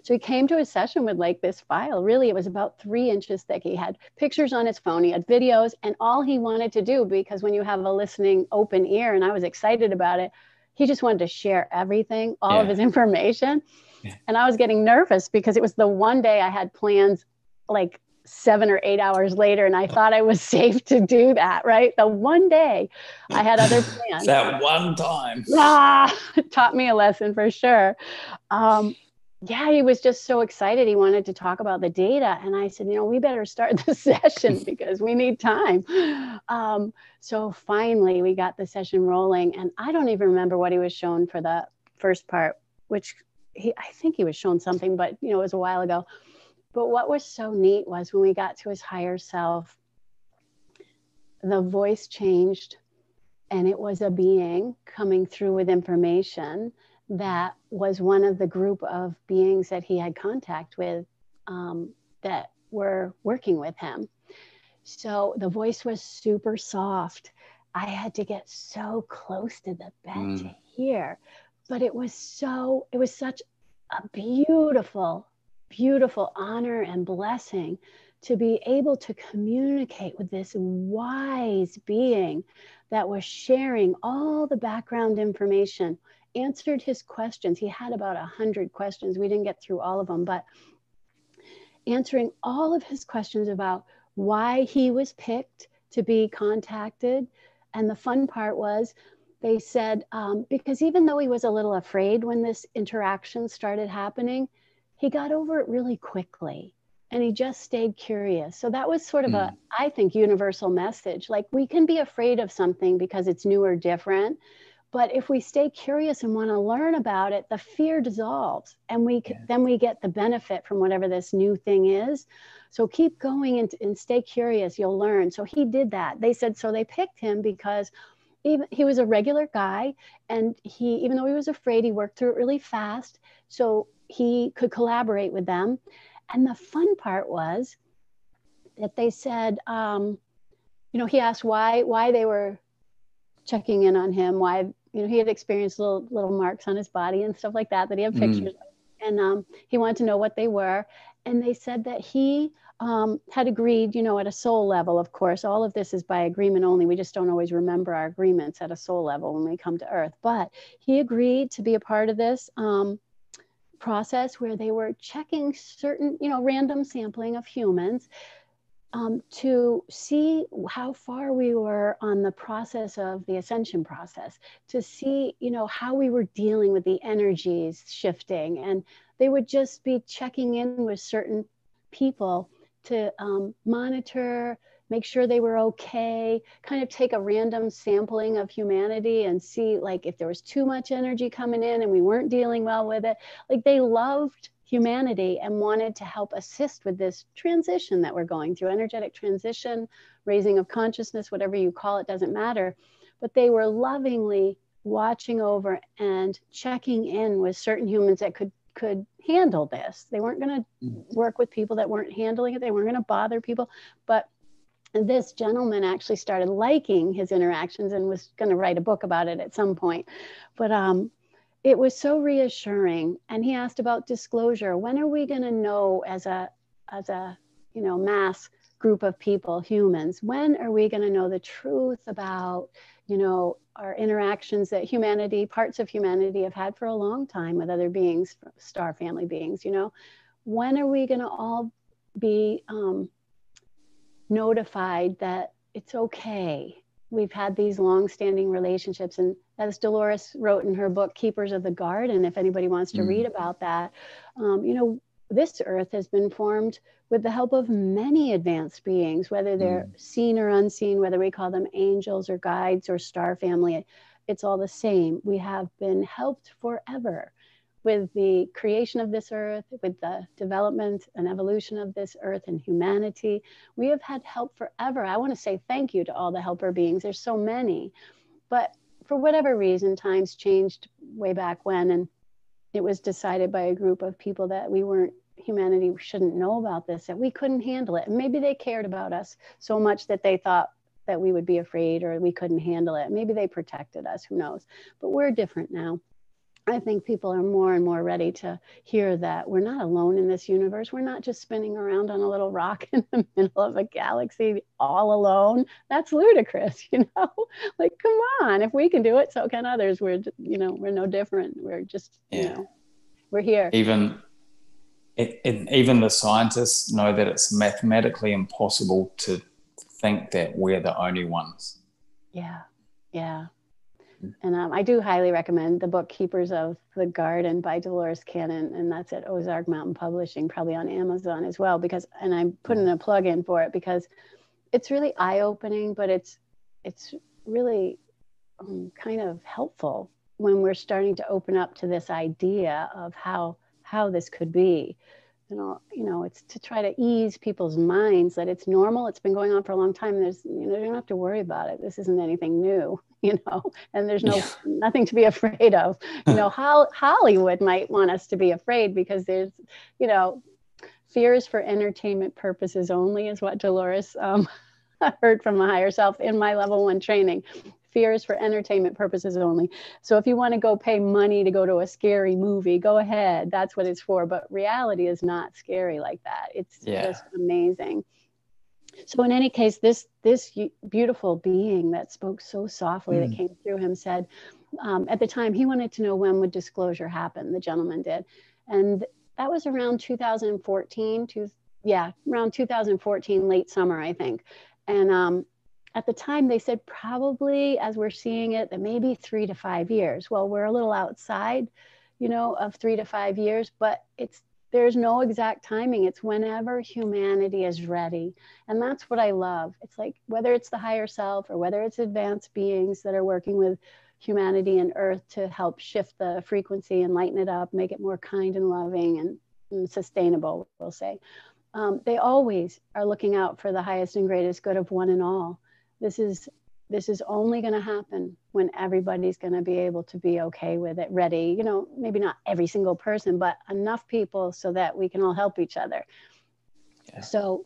So he came to his session with like this file. Really, it was about three inches thick. He had pictures on his phone, he had videos, and all he wanted to do, because when you have a listening open ear, and I was excited about it, he just wanted to share everything, all yeah. of his information. Yeah. And I was getting nervous because it was the one day I had plans like seven or eight hours later, and I thought I was safe to do that, right? The one day I had other plans. That one time. Ah, taught me a lesson for sure. Um, yeah, he was just so excited. He wanted to talk about the data. And I said, you know, we better start the session because we need time. Um, so finally we got the session rolling, and I don't even remember what he was shown for the first part, which he, I think he was shown something, but you know, it was a while ago. But what was so neat was when we got to his higher self, the voice changed, and it was a being coming through with information that was one of the group of beings that he had contact with um, that were working with him. So the voice was super soft. I had to get so close to the bed mm. to hear, but it was so, it was such a beautiful beautiful honor and blessing to be able to communicate with this wise being that was sharing all the background information, answered his questions. He had about a hundred questions. We didn't get through all of them, but answering all of his questions about why he was picked to be contacted. And the fun part was, they said, um, because even though he was a little afraid when this interaction started happening, he got over it really quickly, and he just stayed curious. So that was sort of mm. a, I think, universal message. Like, we can be afraid of something because it's new or different, but if we stay curious and want to learn about it, the fear dissolves, and we yeah. then we get the benefit from whatever this new thing is. So keep going and, and stay curious. You'll learn. So he did that. They said, so they picked him because even, he was a regular guy, and he, even though he was afraid, he worked through it really fast. So he could collaborate with them. And the fun part was that they said, um, you know, he asked why, why they were checking in on him, why, you know, he had experienced little, little marks on his body and stuff like that, that he had pictures mm. of. And um, he wanted to know what they were. And they said that he um, had agreed, you know, at a soul level, of course, all of this is by agreement only. We just don't always remember our agreements at a soul level when we come to earth, but he agreed to be a part of this um, process where they were checking certain, you know, random sampling of humans um, to see how far we were on the process of the ascension process, to see, you know, how we were dealing with the energies shifting. And they would just be checking in with certain people to um, monitor, make sure they were okay, kind of take a random sampling of humanity and see like if there was too much energy coming in and we weren't dealing well with it. Like, they loved humanity and wanted to help assist with this transition that we're going through, energetic transition, raising of consciousness, whatever you call it, doesn't matter. But they were lovingly watching over and checking in with certain humans that could could handle this. They weren't going to work with people that weren't handling it. They weren't going to bother people. But And this gentleman actually started liking his interactions and was going to write a book about it at some point. But um, it was so reassuring. And he asked about disclosure. When are we going to know as a, as a, you know, mass group of people, humans, when are we going to know the truth about, you know, our interactions that humanity, parts of humanity have had for a long time with other beings, star family beings, you know, when are we going to all be, um, notified that it's okay, we've had these long-standing relationships? And as Dolores wrote in her book Keepers of the Garden, if anybody wants to mm. read about that, um, you know, this earth has been formed with the help of many advanced beings, whether they're mm. seen or unseen, whether we call them angels or guides or star family, it's all the same. We have been helped forever. with the creation of this earth, with the development and evolution of this earth and humanity. We have had help forever. I want to say thank you to all the helper beings. There's so many, but for whatever reason, times changed way back when, and it was decided by a group of people that we weren't, humanity shouldn't know about this, that we couldn't handle it. And maybe they cared about us so much that they thought that we would be afraid or we couldn't handle it. Maybe they protected us, who knows, but we're different now. I think people are more and more ready to hear that we're not alone in this universe. We're not just spinning around on a little rock in the middle of a galaxy all alone. That's ludicrous, you know, like, come on, if we can do it, so can others. We're, you know, we're no different. We're just, yeah. you know, we're here. Even, it, it, even the scientists know that it's mathematically impossible to think that we're the only ones. Yeah, yeah. And um, I do highly recommend the book Keepers of the Garden by Dolores Cannon, and that's at Ozark Mountain Publishing, probably on Amazon as well, because, and I'm putting a plug in for it because it's really eye-opening, but it's, it's really um, kind of helpful when we're starting to open up to this idea of how, how this could be. You know, you know, it's to try to ease people's minds that it's normal. It's been going on for a long time. There's, you know, you don't have to worry about it. This isn't anything new, you know, and there's no, yeah. nothing to be afraid of. You know, Hol- Hollywood might want us to be afraid because there's, you know, fear is for entertainment purposes only is what Dolores um, heard from a higher self in my level one training. Fear is for entertainment purposes only. So if you want to go pay money to go to a scary movie, go ahead. That's what it's for. But reality is not scary like that. It's yeah. just amazing. So in any case, this this beautiful being that spoke so softly mm. that came through him said, um, at the time, he wanted to know when would disclosure happen. The gentleman did. And that was around two thousand fourteen. To, yeah, around two thousand fourteen, late summer, I think. And um at the time, they said probably, as we're seeing it, that maybe three to five years. Well, we're a little outside, you know, of three to five years, but it's there's no exact timing. It's whenever humanity is ready. And that's what I love. It's like whether it's the higher self or whether it's advanced beings that are working with humanity and Earth to help shift the frequency and lighten it up, make it more kind and loving and, and sustainable, we'll say. Um, they always are looking out for the highest and greatest good of one and all. This is this is only going to happen when everybody's going to be able to be okay with it, ready. You know, maybe not every single person, but enough people so that we can all help each other. Yeah. So,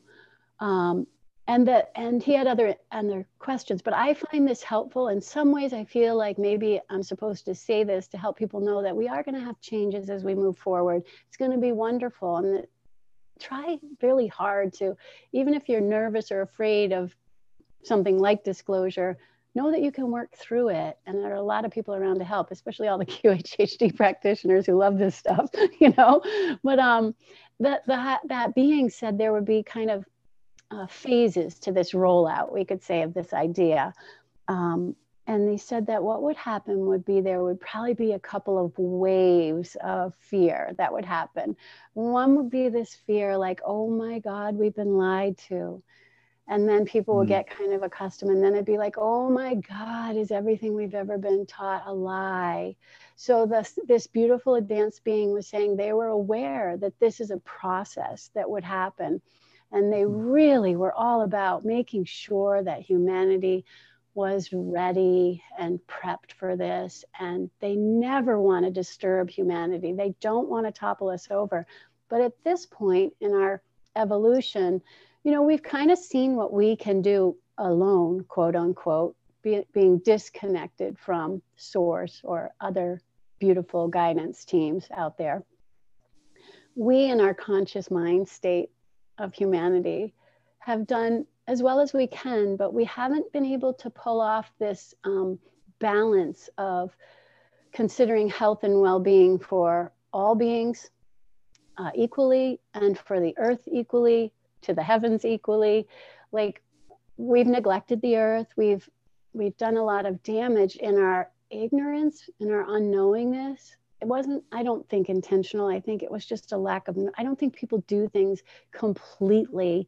um, and that and he had other other questions, but I find this helpful in some ways. I feel like maybe I'm supposed to say this to help people know that we are going to have changes as we move forward. It's going to be wonderful, and that, try really hard to, even if you're nervous or afraid of something like disclosure, know that you can work through it. And there are a lot of people around to help, especially all the Q H H D practitioners who love this stuff, you know, but um, that, that, that being said, there would be kind of uh, phases to this rollout, we could say, of this idea. Um, and they said that what would happen would be there would probably be a couple of waves of fear that would happen. One would be this fear like, oh my God, we've been lied to. And then people will get kind of accustomed, and then it'd be like, oh my God, is everything we've ever been taught a lie? So this, this beautiful advanced being was saying they were aware that this is a process that would happen. And they really were all about making sure that humanity was ready and prepped for this. And they never want to disturb humanity. They don't want to topple us over. But at this point in our evolution, you know, we've kind of seen what we can do alone, quote unquote, be, being disconnected from source or other beautiful guidance teams out there. We in our conscious mind state of humanity have done as well as we can, but we haven't been able to pull off this um, balance of considering health and well-being for all beings uh, equally and for the earth equally, to the heavens equally. Like we've neglected the earth. We've, we've done a lot of damage in our ignorance, in our unknowingness. It wasn't, I don't think, intentional. I think it was just a lack of, I don't think people do things completely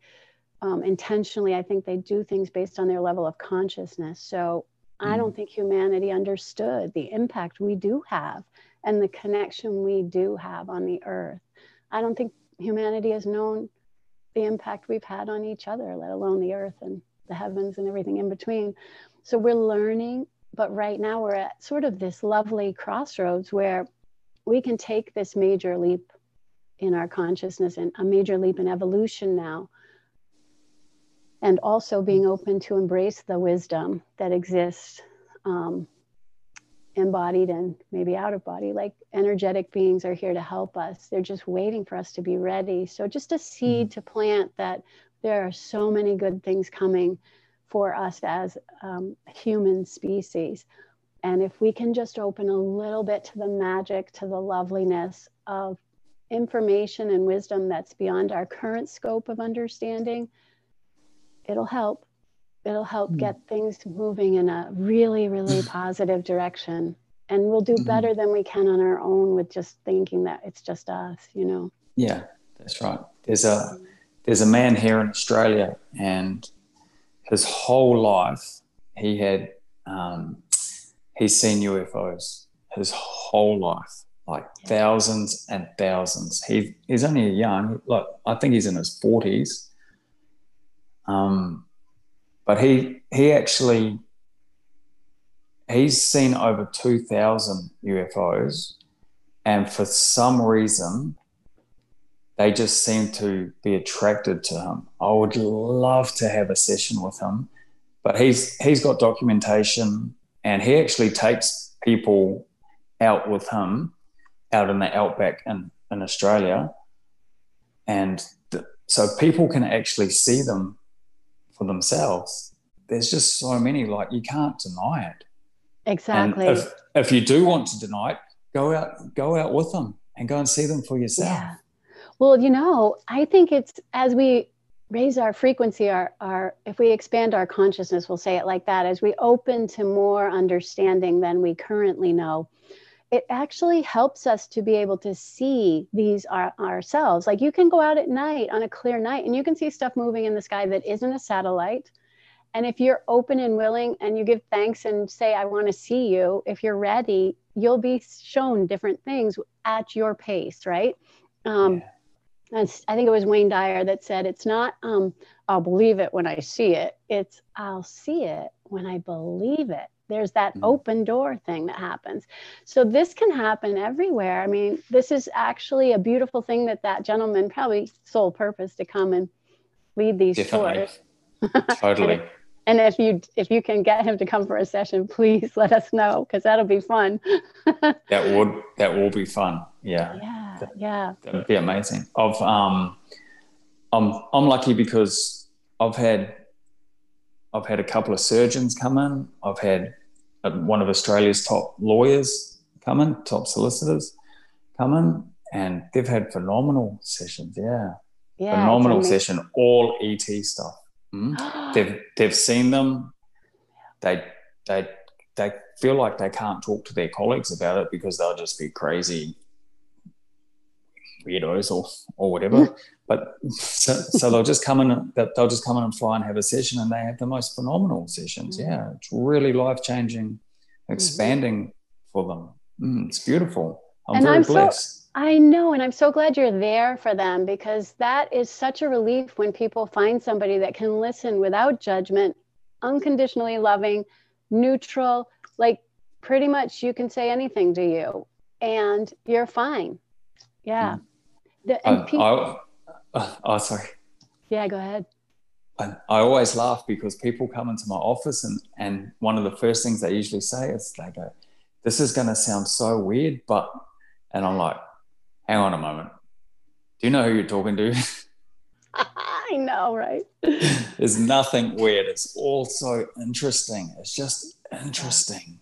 um, intentionally. I think they do things based on their level of consciousness. So mm. I don't think humanity understood the impact we do have and the connection we do have on the earth. I don't think humanity has known the impact we've had on each other, let alone the earth and the heavens and everything in between. So we're learning, but right now we're at sort of this lovely crossroads where we can take this major leap in our consciousness and a major leap in evolution now. And also being open to embrace the wisdom that exists, um, embodied and maybe out of body, like energetic beings are here to help us. They're just waiting for us to be ready. So just a seed to plant that there are so many good things coming for us as um, human species. And if we can just open a little bit to the magic, to the loveliness of information and wisdom that's beyond our current scope of understanding, it'll help. It'll help get things moving in a really, really positive direction. And we'll do better than we can on our own with just thinking that it's just us, you know? Yeah, that's right. There's a, there's a man here in Australia, and his whole life he had, um, he's seen U F Os his whole life, like thousands and thousands. He, he's only young, like I think he's in his forties. Um, but he, he actually, he's seen over two thousand U F Os, and for some reason, they just seem to be attracted to him. I would love to have a session with him, but he's, he's got documentation, and he actually takes people out with him out in the outback in, in Australia. And th- so people can actually see them for themselves. There's just so many, like you can't deny it. Exactly. And if, if you do want to deny it, go out go out with them and go and see them for yourself. Yeah. Well, you know, I think it's as we raise our frequency, our our if we expand our consciousness, we'll say it like that, as we open to more understanding than we currently know, it actually helps us to be able to see these are ourselves. Like you can go out at night on a clear night and you can see stuff moving in the sky that isn't a satellite. And if you're open and willing and you give thanks and say, I want to see you, if you're ready, you'll be shown different things at your pace, right? Um, yeah. I think it was Wayne Dyer that said, it's not, um, I'll believe it when I see it. It's, I'll see it when I believe it. There's that open door thing that happens. So this can happen everywhere. I mean, this is actually a beautiful thing that that gentleman probably sole purpose to come and lead these Definitely. tours. Totally. and, if, and if you if you can get him to come for a session, please let us know, because that'll be fun. that would that will be fun. Yeah. Yeah. That, yeah. That would be amazing. I've um, I'm I'm lucky because I've had I've had a couple of surgeons come in. I've had one of Australia's top lawyers come in, top solicitors come in, and they've had phenomenal sessions. Yeah, yeah, phenomenal session, all E T stuff. Mm? they've they've seen them. They they they feel like they can't talk to their colleagues about it because they'll just be crazy weirdos or or whatever. But so, so they'll just come in and they'll just come in and fly and have a session, and they have the most phenomenal sessions. Mm-hmm. Yeah, it's really life-changing, expanding mm-hmm. for them. Mm, it's beautiful. I'm and very I'm blessed. So, I know, and I'm so glad you're there for them, because that is such a relief when people find somebody that can listen without judgment, unconditionally loving, neutral, like pretty much you can say anything to you and you're fine. Yeah. The, and I, people, I, oh, sorry. Yeah, go ahead. I, I always laugh because people come into my office, and, and one of the first things they usually say is they go, this is going to sound so weird, but, and I'm like, hang on a moment. Do you know who you're talking to? I know, right? There's nothing weird. It's all so interesting. It's just interesting.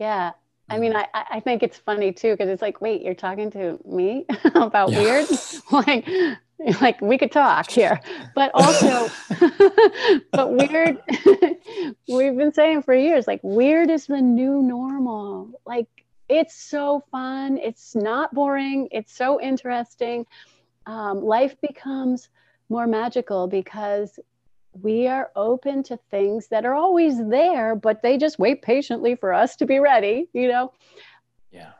Yeah. I mean, I, I think it's funny too, because it's like, wait, you're talking to me about yeah. weird? like, like we could talk here, but also, but weird, we've been saying for years, like weird is the new normal. Like it's so fun. It's not boring. It's so interesting. Um, life becomes more magical because we are open to things that are always there, but they just wait patiently for us to be ready, you know? Yeah.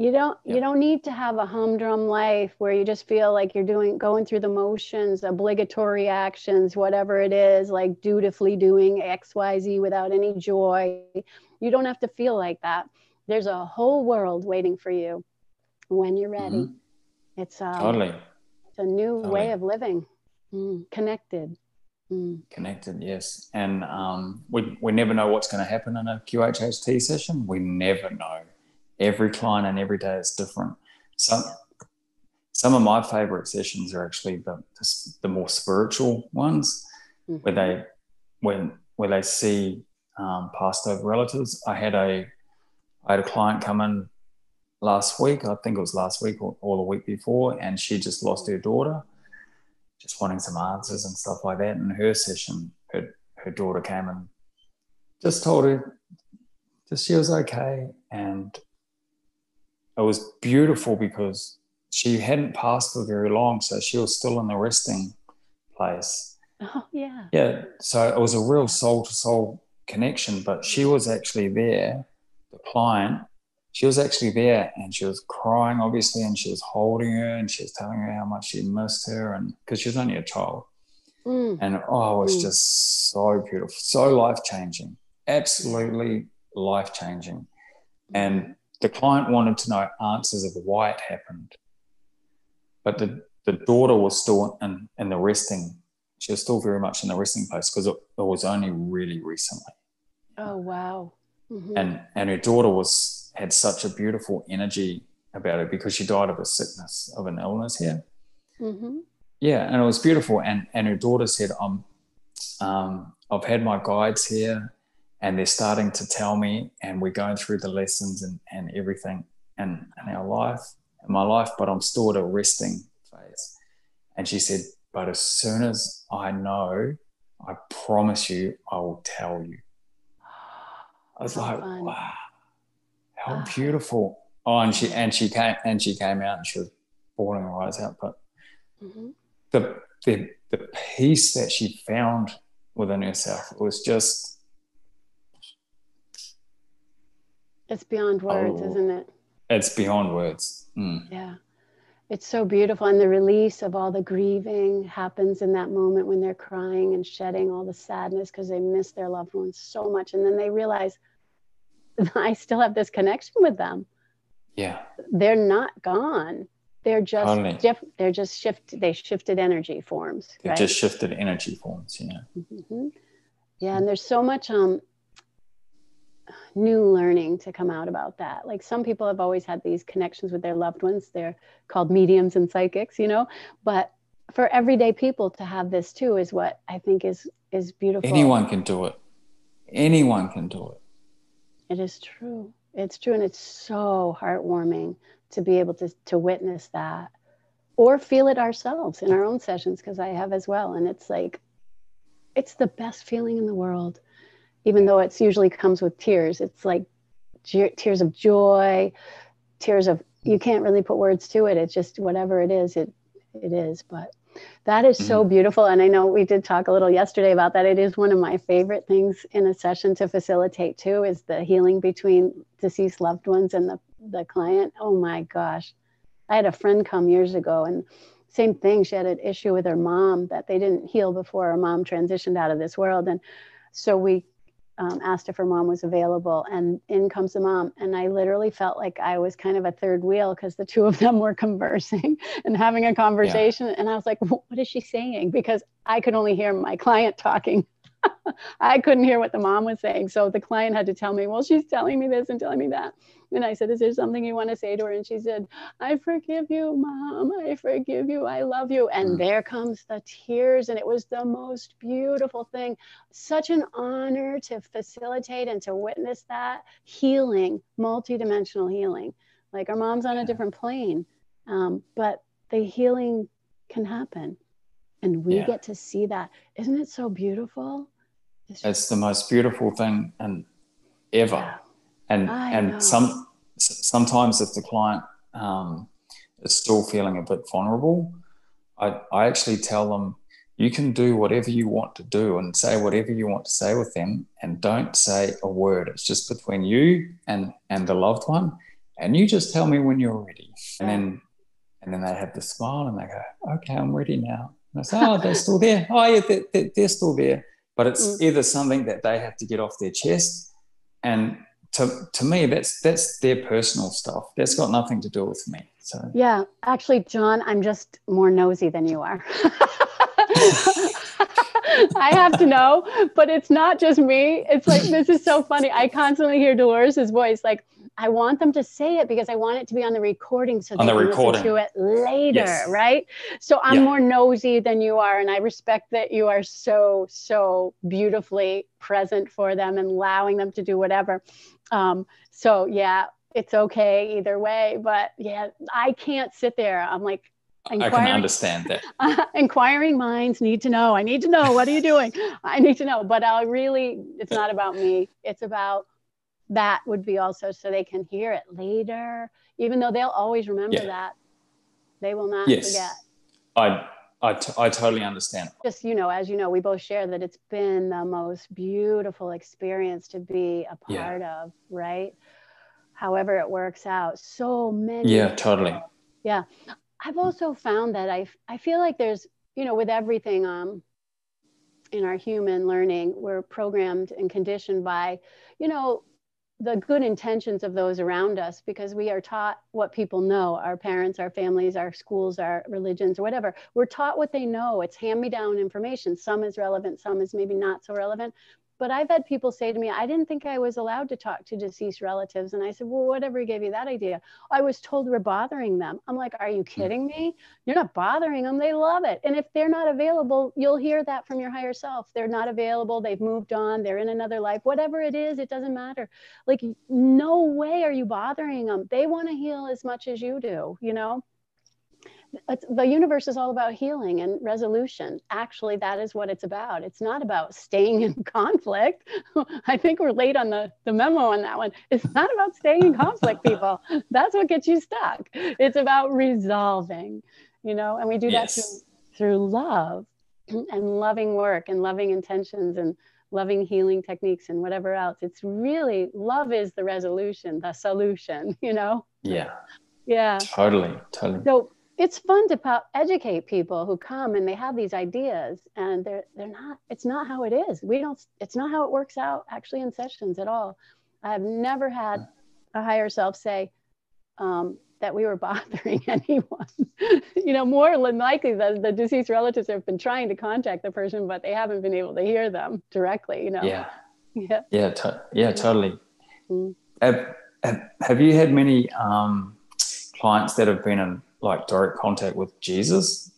You don't, yeah. you don't need to have a humdrum life where you just feel like you're doing, going through the motions, obligatory actions, whatever it is, like dutifully doing X, Y, Z without any joy. You don't have to feel like that. There's a whole world waiting for you when you're ready. Mm-hmm. It's, um, totally. It's a new totally. way of living, mm, connected. Mm. Connected, yes. And um, we, we never know what's going to happen in a Q H H T session. We never know. Every client and every day is different. Some some of my favorite sessions are actually the the more spiritual ones, mm-hmm. where they when where they see um, past over relatives. I had a I had a client come in last week. I think it was last week or, or the week before, and she just lost her daughter, just wanting some answers and stuff like that. In her session, her her daughter came and just told her just she was okay. And it was beautiful because she hadn't passed for very long, so she was still in the resting place. Oh, yeah. Yeah, so it was a real soul-to-soul connection, but she was actually there, the client, she was actually there, and she was crying, obviously, and she was holding her, and she was telling her how much she missed her, and because she was only a child. Mm. And, oh, it was mm. just so beautiful, so life-changing, absolutely life-changing. And the client wanted to know answers of why it happened. But the, the daughter was still in, in the resting. She was still very much in the resting place because it, it was only really recently. Oh, wow. Mm-hmm. And and her daughter was had such a beautiful energy about her because she died of a sickness, of an illness here. Mm-hmm. Yeah, and it was beautiful. And, and her daughter said, um, um, I've had my guides here, and they're starting to tell me, and we're going through the lessons and, and everything in, in our life, in my life, but I'm still at a resting phase. And she said, but as soon as I know, I promise you, I will tell you. I was how like, fun. wow, how wow. beautiful. Oh, and she and she came and she came out and she was bawling her eyes out. But mm-hmm. the, the the peace that she found within herself was just It's beyond words, oh, isn't it? It's beyond words. Mm. Yeah. It's so beautiful. And the release of all the grieving happens in that moment when they're crying and shedding all the sadness because they miss their loved ones so much. And then they realize, I still have this connection with them. Yeah. They're not gone. They're just, totally. diff- they're just shift- they shifted energy forms. They right? just shifted energy forms, yeah. Mm-hmm. Yeah, and there's so much... um. new learning to come out about that. Like some people have always had these connections with their loved ones. They're called mediums and psychics, you know, but for everyday people to have this too is what I think is is beautiful. Anyone can do it. Anyone can do it. It is true. It's true. And it's so heartwarming to be able to to witness that or feel it ourselves in our own sessions, because I have as well. And it's like, it's the best feeling in the world. Even though it's usually comes with tears, it's like ge- tears of joy, tears of, you can't really put words to it. It's just whatever it is, it it is. But that is so beautiful. And I know we did talk a little yesterday about that. It is one of my favorite things in a session to facilitate too, is the healing between deceased loved ones and the, the client. Oh my gosh. I had a friend come years ago and same thing. She had an issue with her mom that they didn't heal before her mom transitioned out of this world. And so we, Um, asked if her mom was available, and in comes the mom, and I literally felt like I was kind of a third wheel because the two of them were conversing and having a conversation, yeah. and I was like, what is she saying? Because I could only hear my client talking. I couldn't hear what the mom was saying, so the client had to tell me, well, she's telling me this and telling me that, and I said, is there something you want to say to her? And she said, I forgive you, Mom, I forgive you, I love you, and mm. there comes the tears, and it was the most beautiful thing. Such an honor to facilitate and to witness that healing, multidimensional healing. Like our mom's on a different plane, um, but the healing can happen. And we yeah. get to see that. Isn't it so beautiful? It's, it's the most beautiful thing and ever. Yeah. And I and know. some sometimes if the client um, is still feeling a bit vulnerable, I, I actually tell them, you can do whatever you want to do and say whatever you want to say with them, and don't say a word. It's just between you and, and the loved one. and you just tell me when you're ready. And then and then they'd have the smile and they go, okay, I'm ready now. And I say, oh, they're still there. Oh, yeah, they're, they're, they're still there. But it's either something that they have to get off their chest, and to to me, that's that's their personal stuff. That's got nothing to do with me. So yeah, actually, John, I'm just more nosy than you are. I have to know, but it's not just me. It's like, this is so funny. I constantly hear Dolores's voice. Like, I want them to say it because I want it to be on the recording, so they the can recording. listen to it later, yes. right? So I'm yeah. more nosy than you are, and I respect that you are so, so beautifully present for them and allowing them to do whatever. Um, so yeah, it's okay either way, but yeah, I can't sit there. I'm like, Inquiring, I can understand that. Uh, inquiring minds need to know. I need to know. What are you doing? I need to know. But I'll really, it's not about me. It's about, that would be also so they can hear it later, even though they'll always remember yeah. that. They will not yes. forget. I, I, t- I totally understand. Just, you know, as you know, we both share that it's been the most beautiful experience to be a part yeah. of, right? However it works out. So many. Yeah, people. totally. Yeah. I've also found that I, I feel like there's, you know, with everything um, in our human learning, we're programmed and conditioned by, you know, the good intentions of those around us, because we are taught what people know, our parents, our families, our schools, our religions, or whatever. We're taught what they know. It's hand-me-down information. Some is relevant, some is maybe not so relevant. But I've had people say to me, I didn't think I was allowed to talk to deceased relatives. And I said, well, whatever gave you that idea? I was told we're bothering them. I'm like, are you kidding me? You're not bothering them. They love it. And if they're not available, you'll hear that from your higher self. They're not available. They've moved on. They're in another life. Whatever it is, it doesn't matter. Like, no way are you bothering them. They want to heal as much as you do, you know? It's, the universe is all about healing and resolution. Actually, that is what it's about. It's not about staying in conflict. I think we're late on the, the memo on that one. It's not about staying in conflict, people. That's what gets you stuck. It's about resolving, you know, and we do yes. that through, through love and loving work and loving intentions and loving healing techniques and whatever else. It's really, love is the resolution, the solution, you know? Yeah. Yeah. Totally, totally. So, it's fun to educate people who come and they have these ideas, and they're, they're not, it's not how it is. We don't, it's not how it works out actually in sessions at all. I have never had a higher self say um, that we were bothering anyone. You know, more than likely the, the deceased relatives have been trying to contact the person, but they haven't been able to hear them directly, you know? Yeah. Yeah. Yeah. To- yeah totally. Mm-hmm. Have, have, have you had many um, clients that have been in, like, direct contact with Jesus?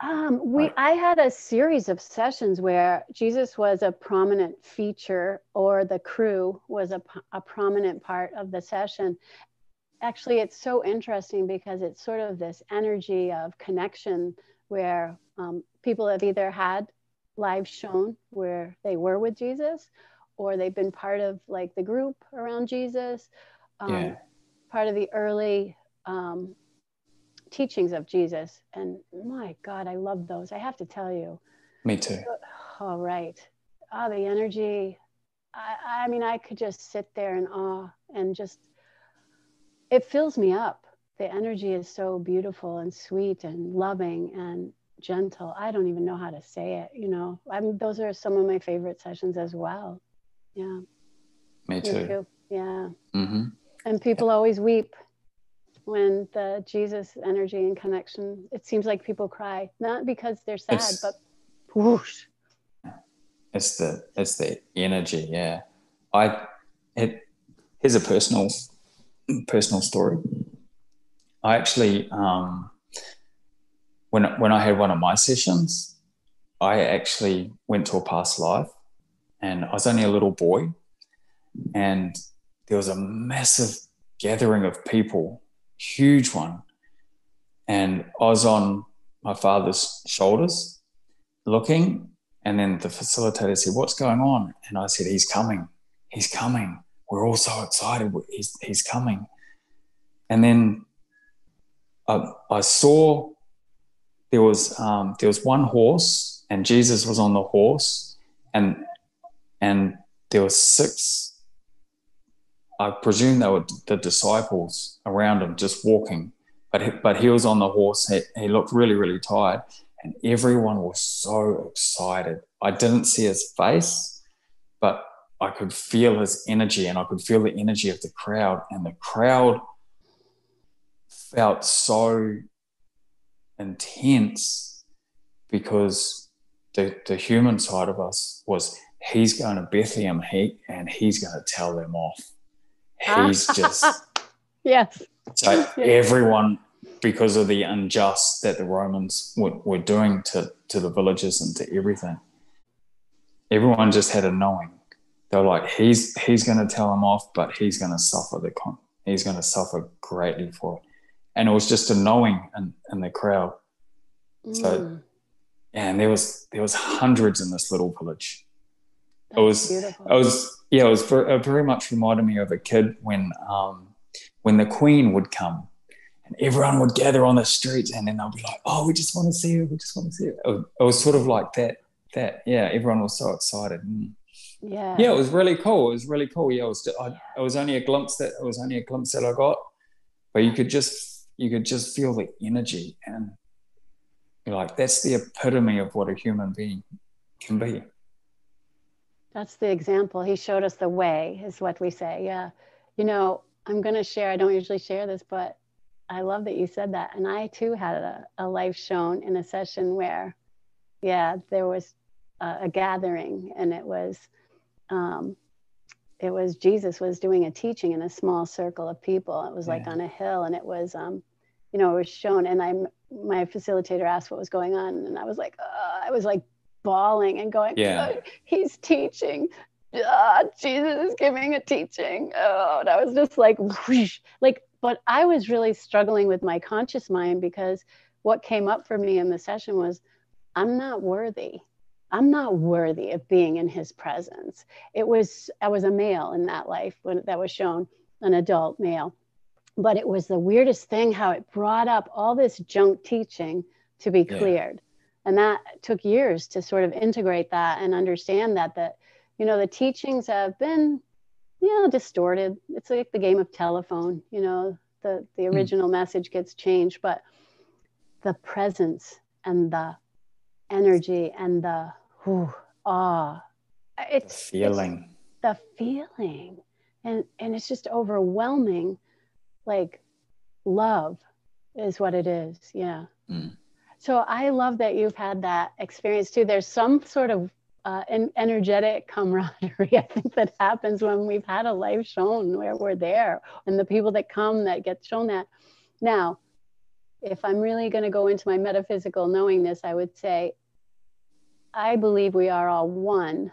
Um, we, I had a series of sessions where Jesus was a prominent feature, or the crew was a, a prominent part of the session. Actually, it's so interesting because it's sort of this energy of connection where um, people have either had live shown where they were with Jesus, or they've been part of, like, the group around Jesus, um, yeah. part of the early um, teachings of Jesus. And my God, I love those. I have to tell you. Me too. All right. Oh, the energy. I, I mean, I could just sit there in awe and just, it fills me up. The energy is so beautiful and sweet and loving and gentle. I don't even know how to say it. You know, I mean, those are some of my favorite sessions as well. Yeah. Me too. Me too. Yeah. Mm-hmm. And people yeah. always weep when the Jesus energy and connection, it seems like people cry, not because they're sad, it's, but whoosh. It's the it's the energy, yeah. I it here's a personal personal story. I actually um, when when I had one of my sessions, I actually went to a past life, and I was only a little boy, and there was a massive gathering of people. Huge one, and I was on my father's shoulders looking, and then the facilitator said, what's going on? And I said, he's coming he's coming, we're all so excited, he's, he's coming. And then I, I saw there was um, there was one horse, and Jesus was on the horse, and and there were six I presume they were the disciples around him just walking, but he, but he was on the horse. He, he looked really, really tired, and everyone was so excited. I didn't see his face, but I could feel his energy, and I could feel the energy of the crowd, and the crowd felt so intense because the, the human side of us was, he's going to Bethlehem he, and he's going to tell them off. He's just... Yes. So yes. Everyone, because of the unjust that the Romans were, were doing to, to the villages and to everything, everyone just had a knowing. They're like, he's he's going to tell them off, but he's going to suffer the con. He's going to suffer greatly for it. And it was just a knowing in, in the crowd. Mm. So, and there was there was hundreds in this little village. That's it was beautiful. I was yeah, it was it very much reminded me of a kid when um when the Queen would come and everyone would gather on the streets, and then they'll be like, oh, we just want to see her, we just want to see her. It was, it was sort of like that. That yeah, everyone was so excited. Mm. Yeah. Yeah, it was really cool. It was really cool. Yeah, it was. I, it was only a glimpse that it was only a glimpse that I got, but you could just you could just feel the energy, and you're like, that's the epitome of what a human being can be. That's the example. He showed us the way, is what we say. Yeah. You know, I'm going to share, I don't usually share this, but I love that you said that. And I too had a, a life shown in a session where, yeah, there was a, a gathering, and it was, um, it was Jesus was doing a teaching in a small circle of people. It was like yeah. on a hill, and it was, um, you know, it was shown. And I, my facilitator asked what was going on, and I was like, oh, I was like, bawling and going, yeah. oh, he's teaching. Oh, Jesus is giving a teaching. Oh, and I was just like, whoosh. Like, but I was really struggling with my conscious mind, because what came up for me in the session was, I'm not worthy. I'm not worthy of being in his presence. It was, I was a male in that life when that was shown, an adult male, but it was the weirdest thing how it brought up all this junk teaching to be yeah. cleared. And that took years to sort of integrate that and understand that, that, you know, the teachings have been, you know, distorted. It's like the game of telephone, you know, the, the original mm. message gets changed, but the presence and the energy and the whew, awe, it's the feeling, it's the feeling. And, and it's just overwhelming. Like love is what it is. Yeah. Mm. So I love that you've had that experience too. There's some sort of uh, an energetic camaraderie, I think, that happens when we've had a life shown where we're there, and the people that come that get shown that. Now, if I'm really going to go into my metaphysical knowingness, I would say, I believe we are all one,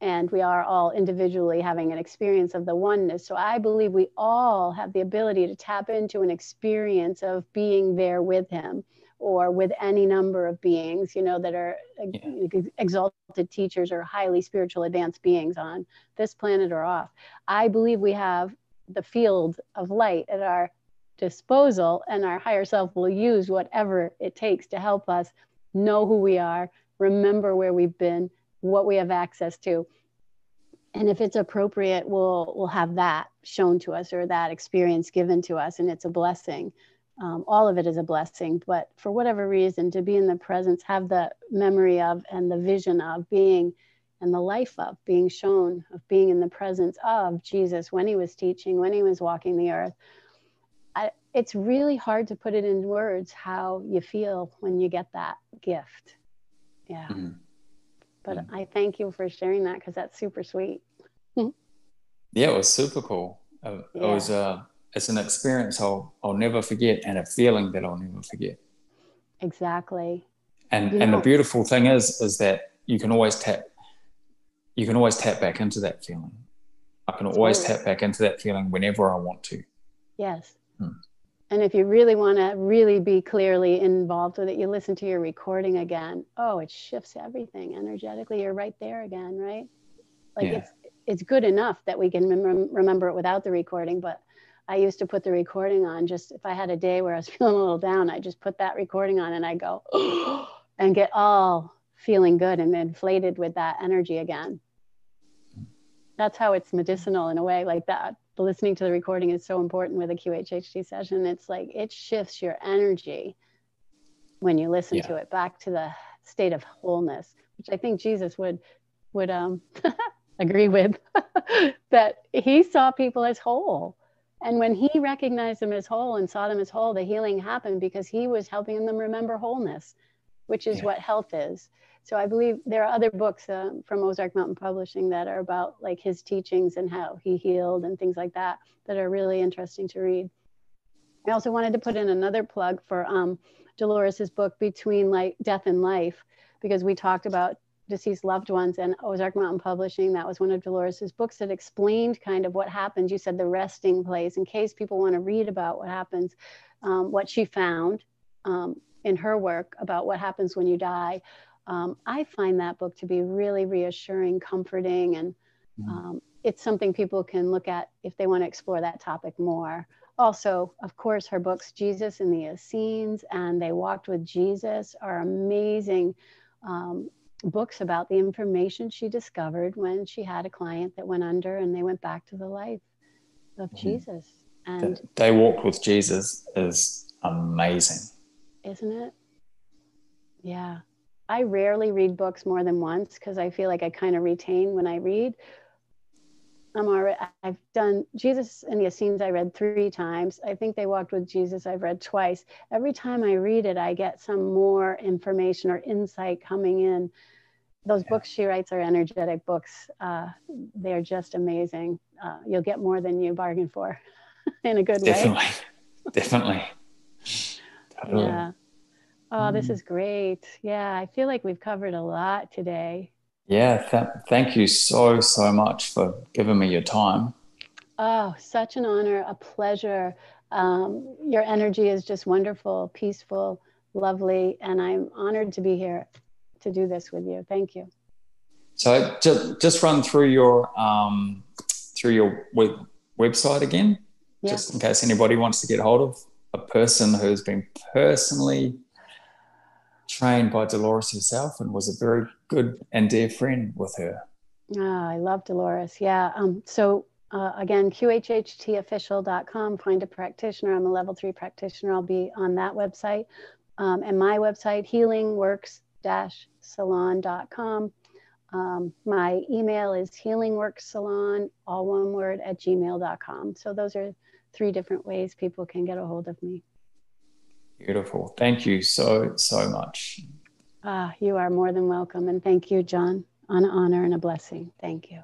and we are all individually having an experience of the oneness. So I believe we all have the ability to tap into an experience of being there with him, or with any number of beings, you know, that are yeah. exalted teachers or highly spiritual advanced beings on this planet or off. I believe we have the field of light at our disposal, and our higher self will use whatever it takes to help us know who we are, remember where we've been, what we have access to. And if it's appropriate, we'll, we'll have that shown to us, or that experience given to us, and it's a blessing. Um, all of it is a blessing, but for whatever reason, to be in the presence, have the memory of and the vision of being and the life of being shown, of being in the presence of Jesus when he was teaching, when he was walking the earth. I, it's really hard to put it in words how you feel when you get that gift. Yeah. Mm-hmm. But mm-hmm. I thank you for sharing that, because that's super sweet. Yeah, it was super cool. It, yeah. it was... Uh... It's an experience I'll, I'll never forget, and a feeling that I'll never forget. Exactly. And yeah. and the beautiful thing is, is that you can always tap, you can always tap back into that feeling. I can That's always cool. tap back into that feeling whenever I want to. Yes. Hmm. And if you really want to really be clearly involved with it, you listen to your recording again. Oh, it shifts everything energetically. You're right there again, right? Like yeah. it's, it's good enough that we can rem- remember it without the recording, but I used to put the recording on. Just if I had a day where I was feeling a little down, I just put that recording on, and I go oh, and get all feeling good and inflated with that energy again. That's how it's medicinal in a way, like that but listening to the recording is so important with a Q H H T session. It's like it shifts your energy when you listen yeah. to it back to the state of wholeness, which I think Jesus would would um, agree with, that he saw people as whole. And when he recognized them as whole and saw them as whole, the healing happened because he was helping them remember wholeness, which is yeah. what health is. So I believe there are other books uh, from Ozark Mountain Publishing that are about like his teachings and how he healed and things like that, that are really interesting to read. I also wanted to put in another plug for um, Dolores's book, Between Light, Death, and Life, because we talked about deceased loved ones, and Ozark Mountain Publishing, that was one of Dolores's books that explained kind of what happened. You said the resting place, in case people want to read about what happens, um, what she found um, in her work about what happens when you die. Um, I find that book to be really reassuring, comforting, and um, it's something people can look at if they want to explore that topic more. Also, of course, her books, Jesus and the Essenes and They Walked with Jesus, are amazing um, books about the information she discovered when she had a client that went under and they went back to the life of mm-hmm. Jesus. And the, They Walked with Jesus is amazing. Isn't it? Yeah. I rarely read books more than once because I feel like I kind of retain when I read. I'm already, I've done Jesus and the Essenes, I read three times. I think They Walked with Jesus, I've read twice. Every time I read it, I get some more information or insight coming in. Those yeah. books she writes are energetic books. Uh, they're just amazing. Uh, you'll get more than you bargain for in a good Definitely. way. Definitely. Definitely. Yeah. Oh, this is great. Yeah, I feel like we've covered a lot today. Yeah, th- thank you so, so much for giving me your time. Oh, such an honor, a pleasure. Um, your energy is just wonderful, peaceful, lovely, and I'm honored to be here to do this with you. Thank you. So just, just run through your, um, through your web- website again, yeah. just in case anybody wants to get hold of a person who's been personally trained by Dolores herself and was a very good and dear friend with her. Ah, I love Dolores. Yeah. Um, so uh, again, Q H H T official dot com, find a practitioner. I'm a level three practitioner. I'll be on that website. Um, and my website, healing works dash salon dot com. Um, my email is healingworkssalon, all one word, at gmail dot com. So those are three different ways people can get a hold of me. Beautiful. Thank you so, so much. Ah, you are more than welcome. And thank you, John. An honor and a blessing. Thank you.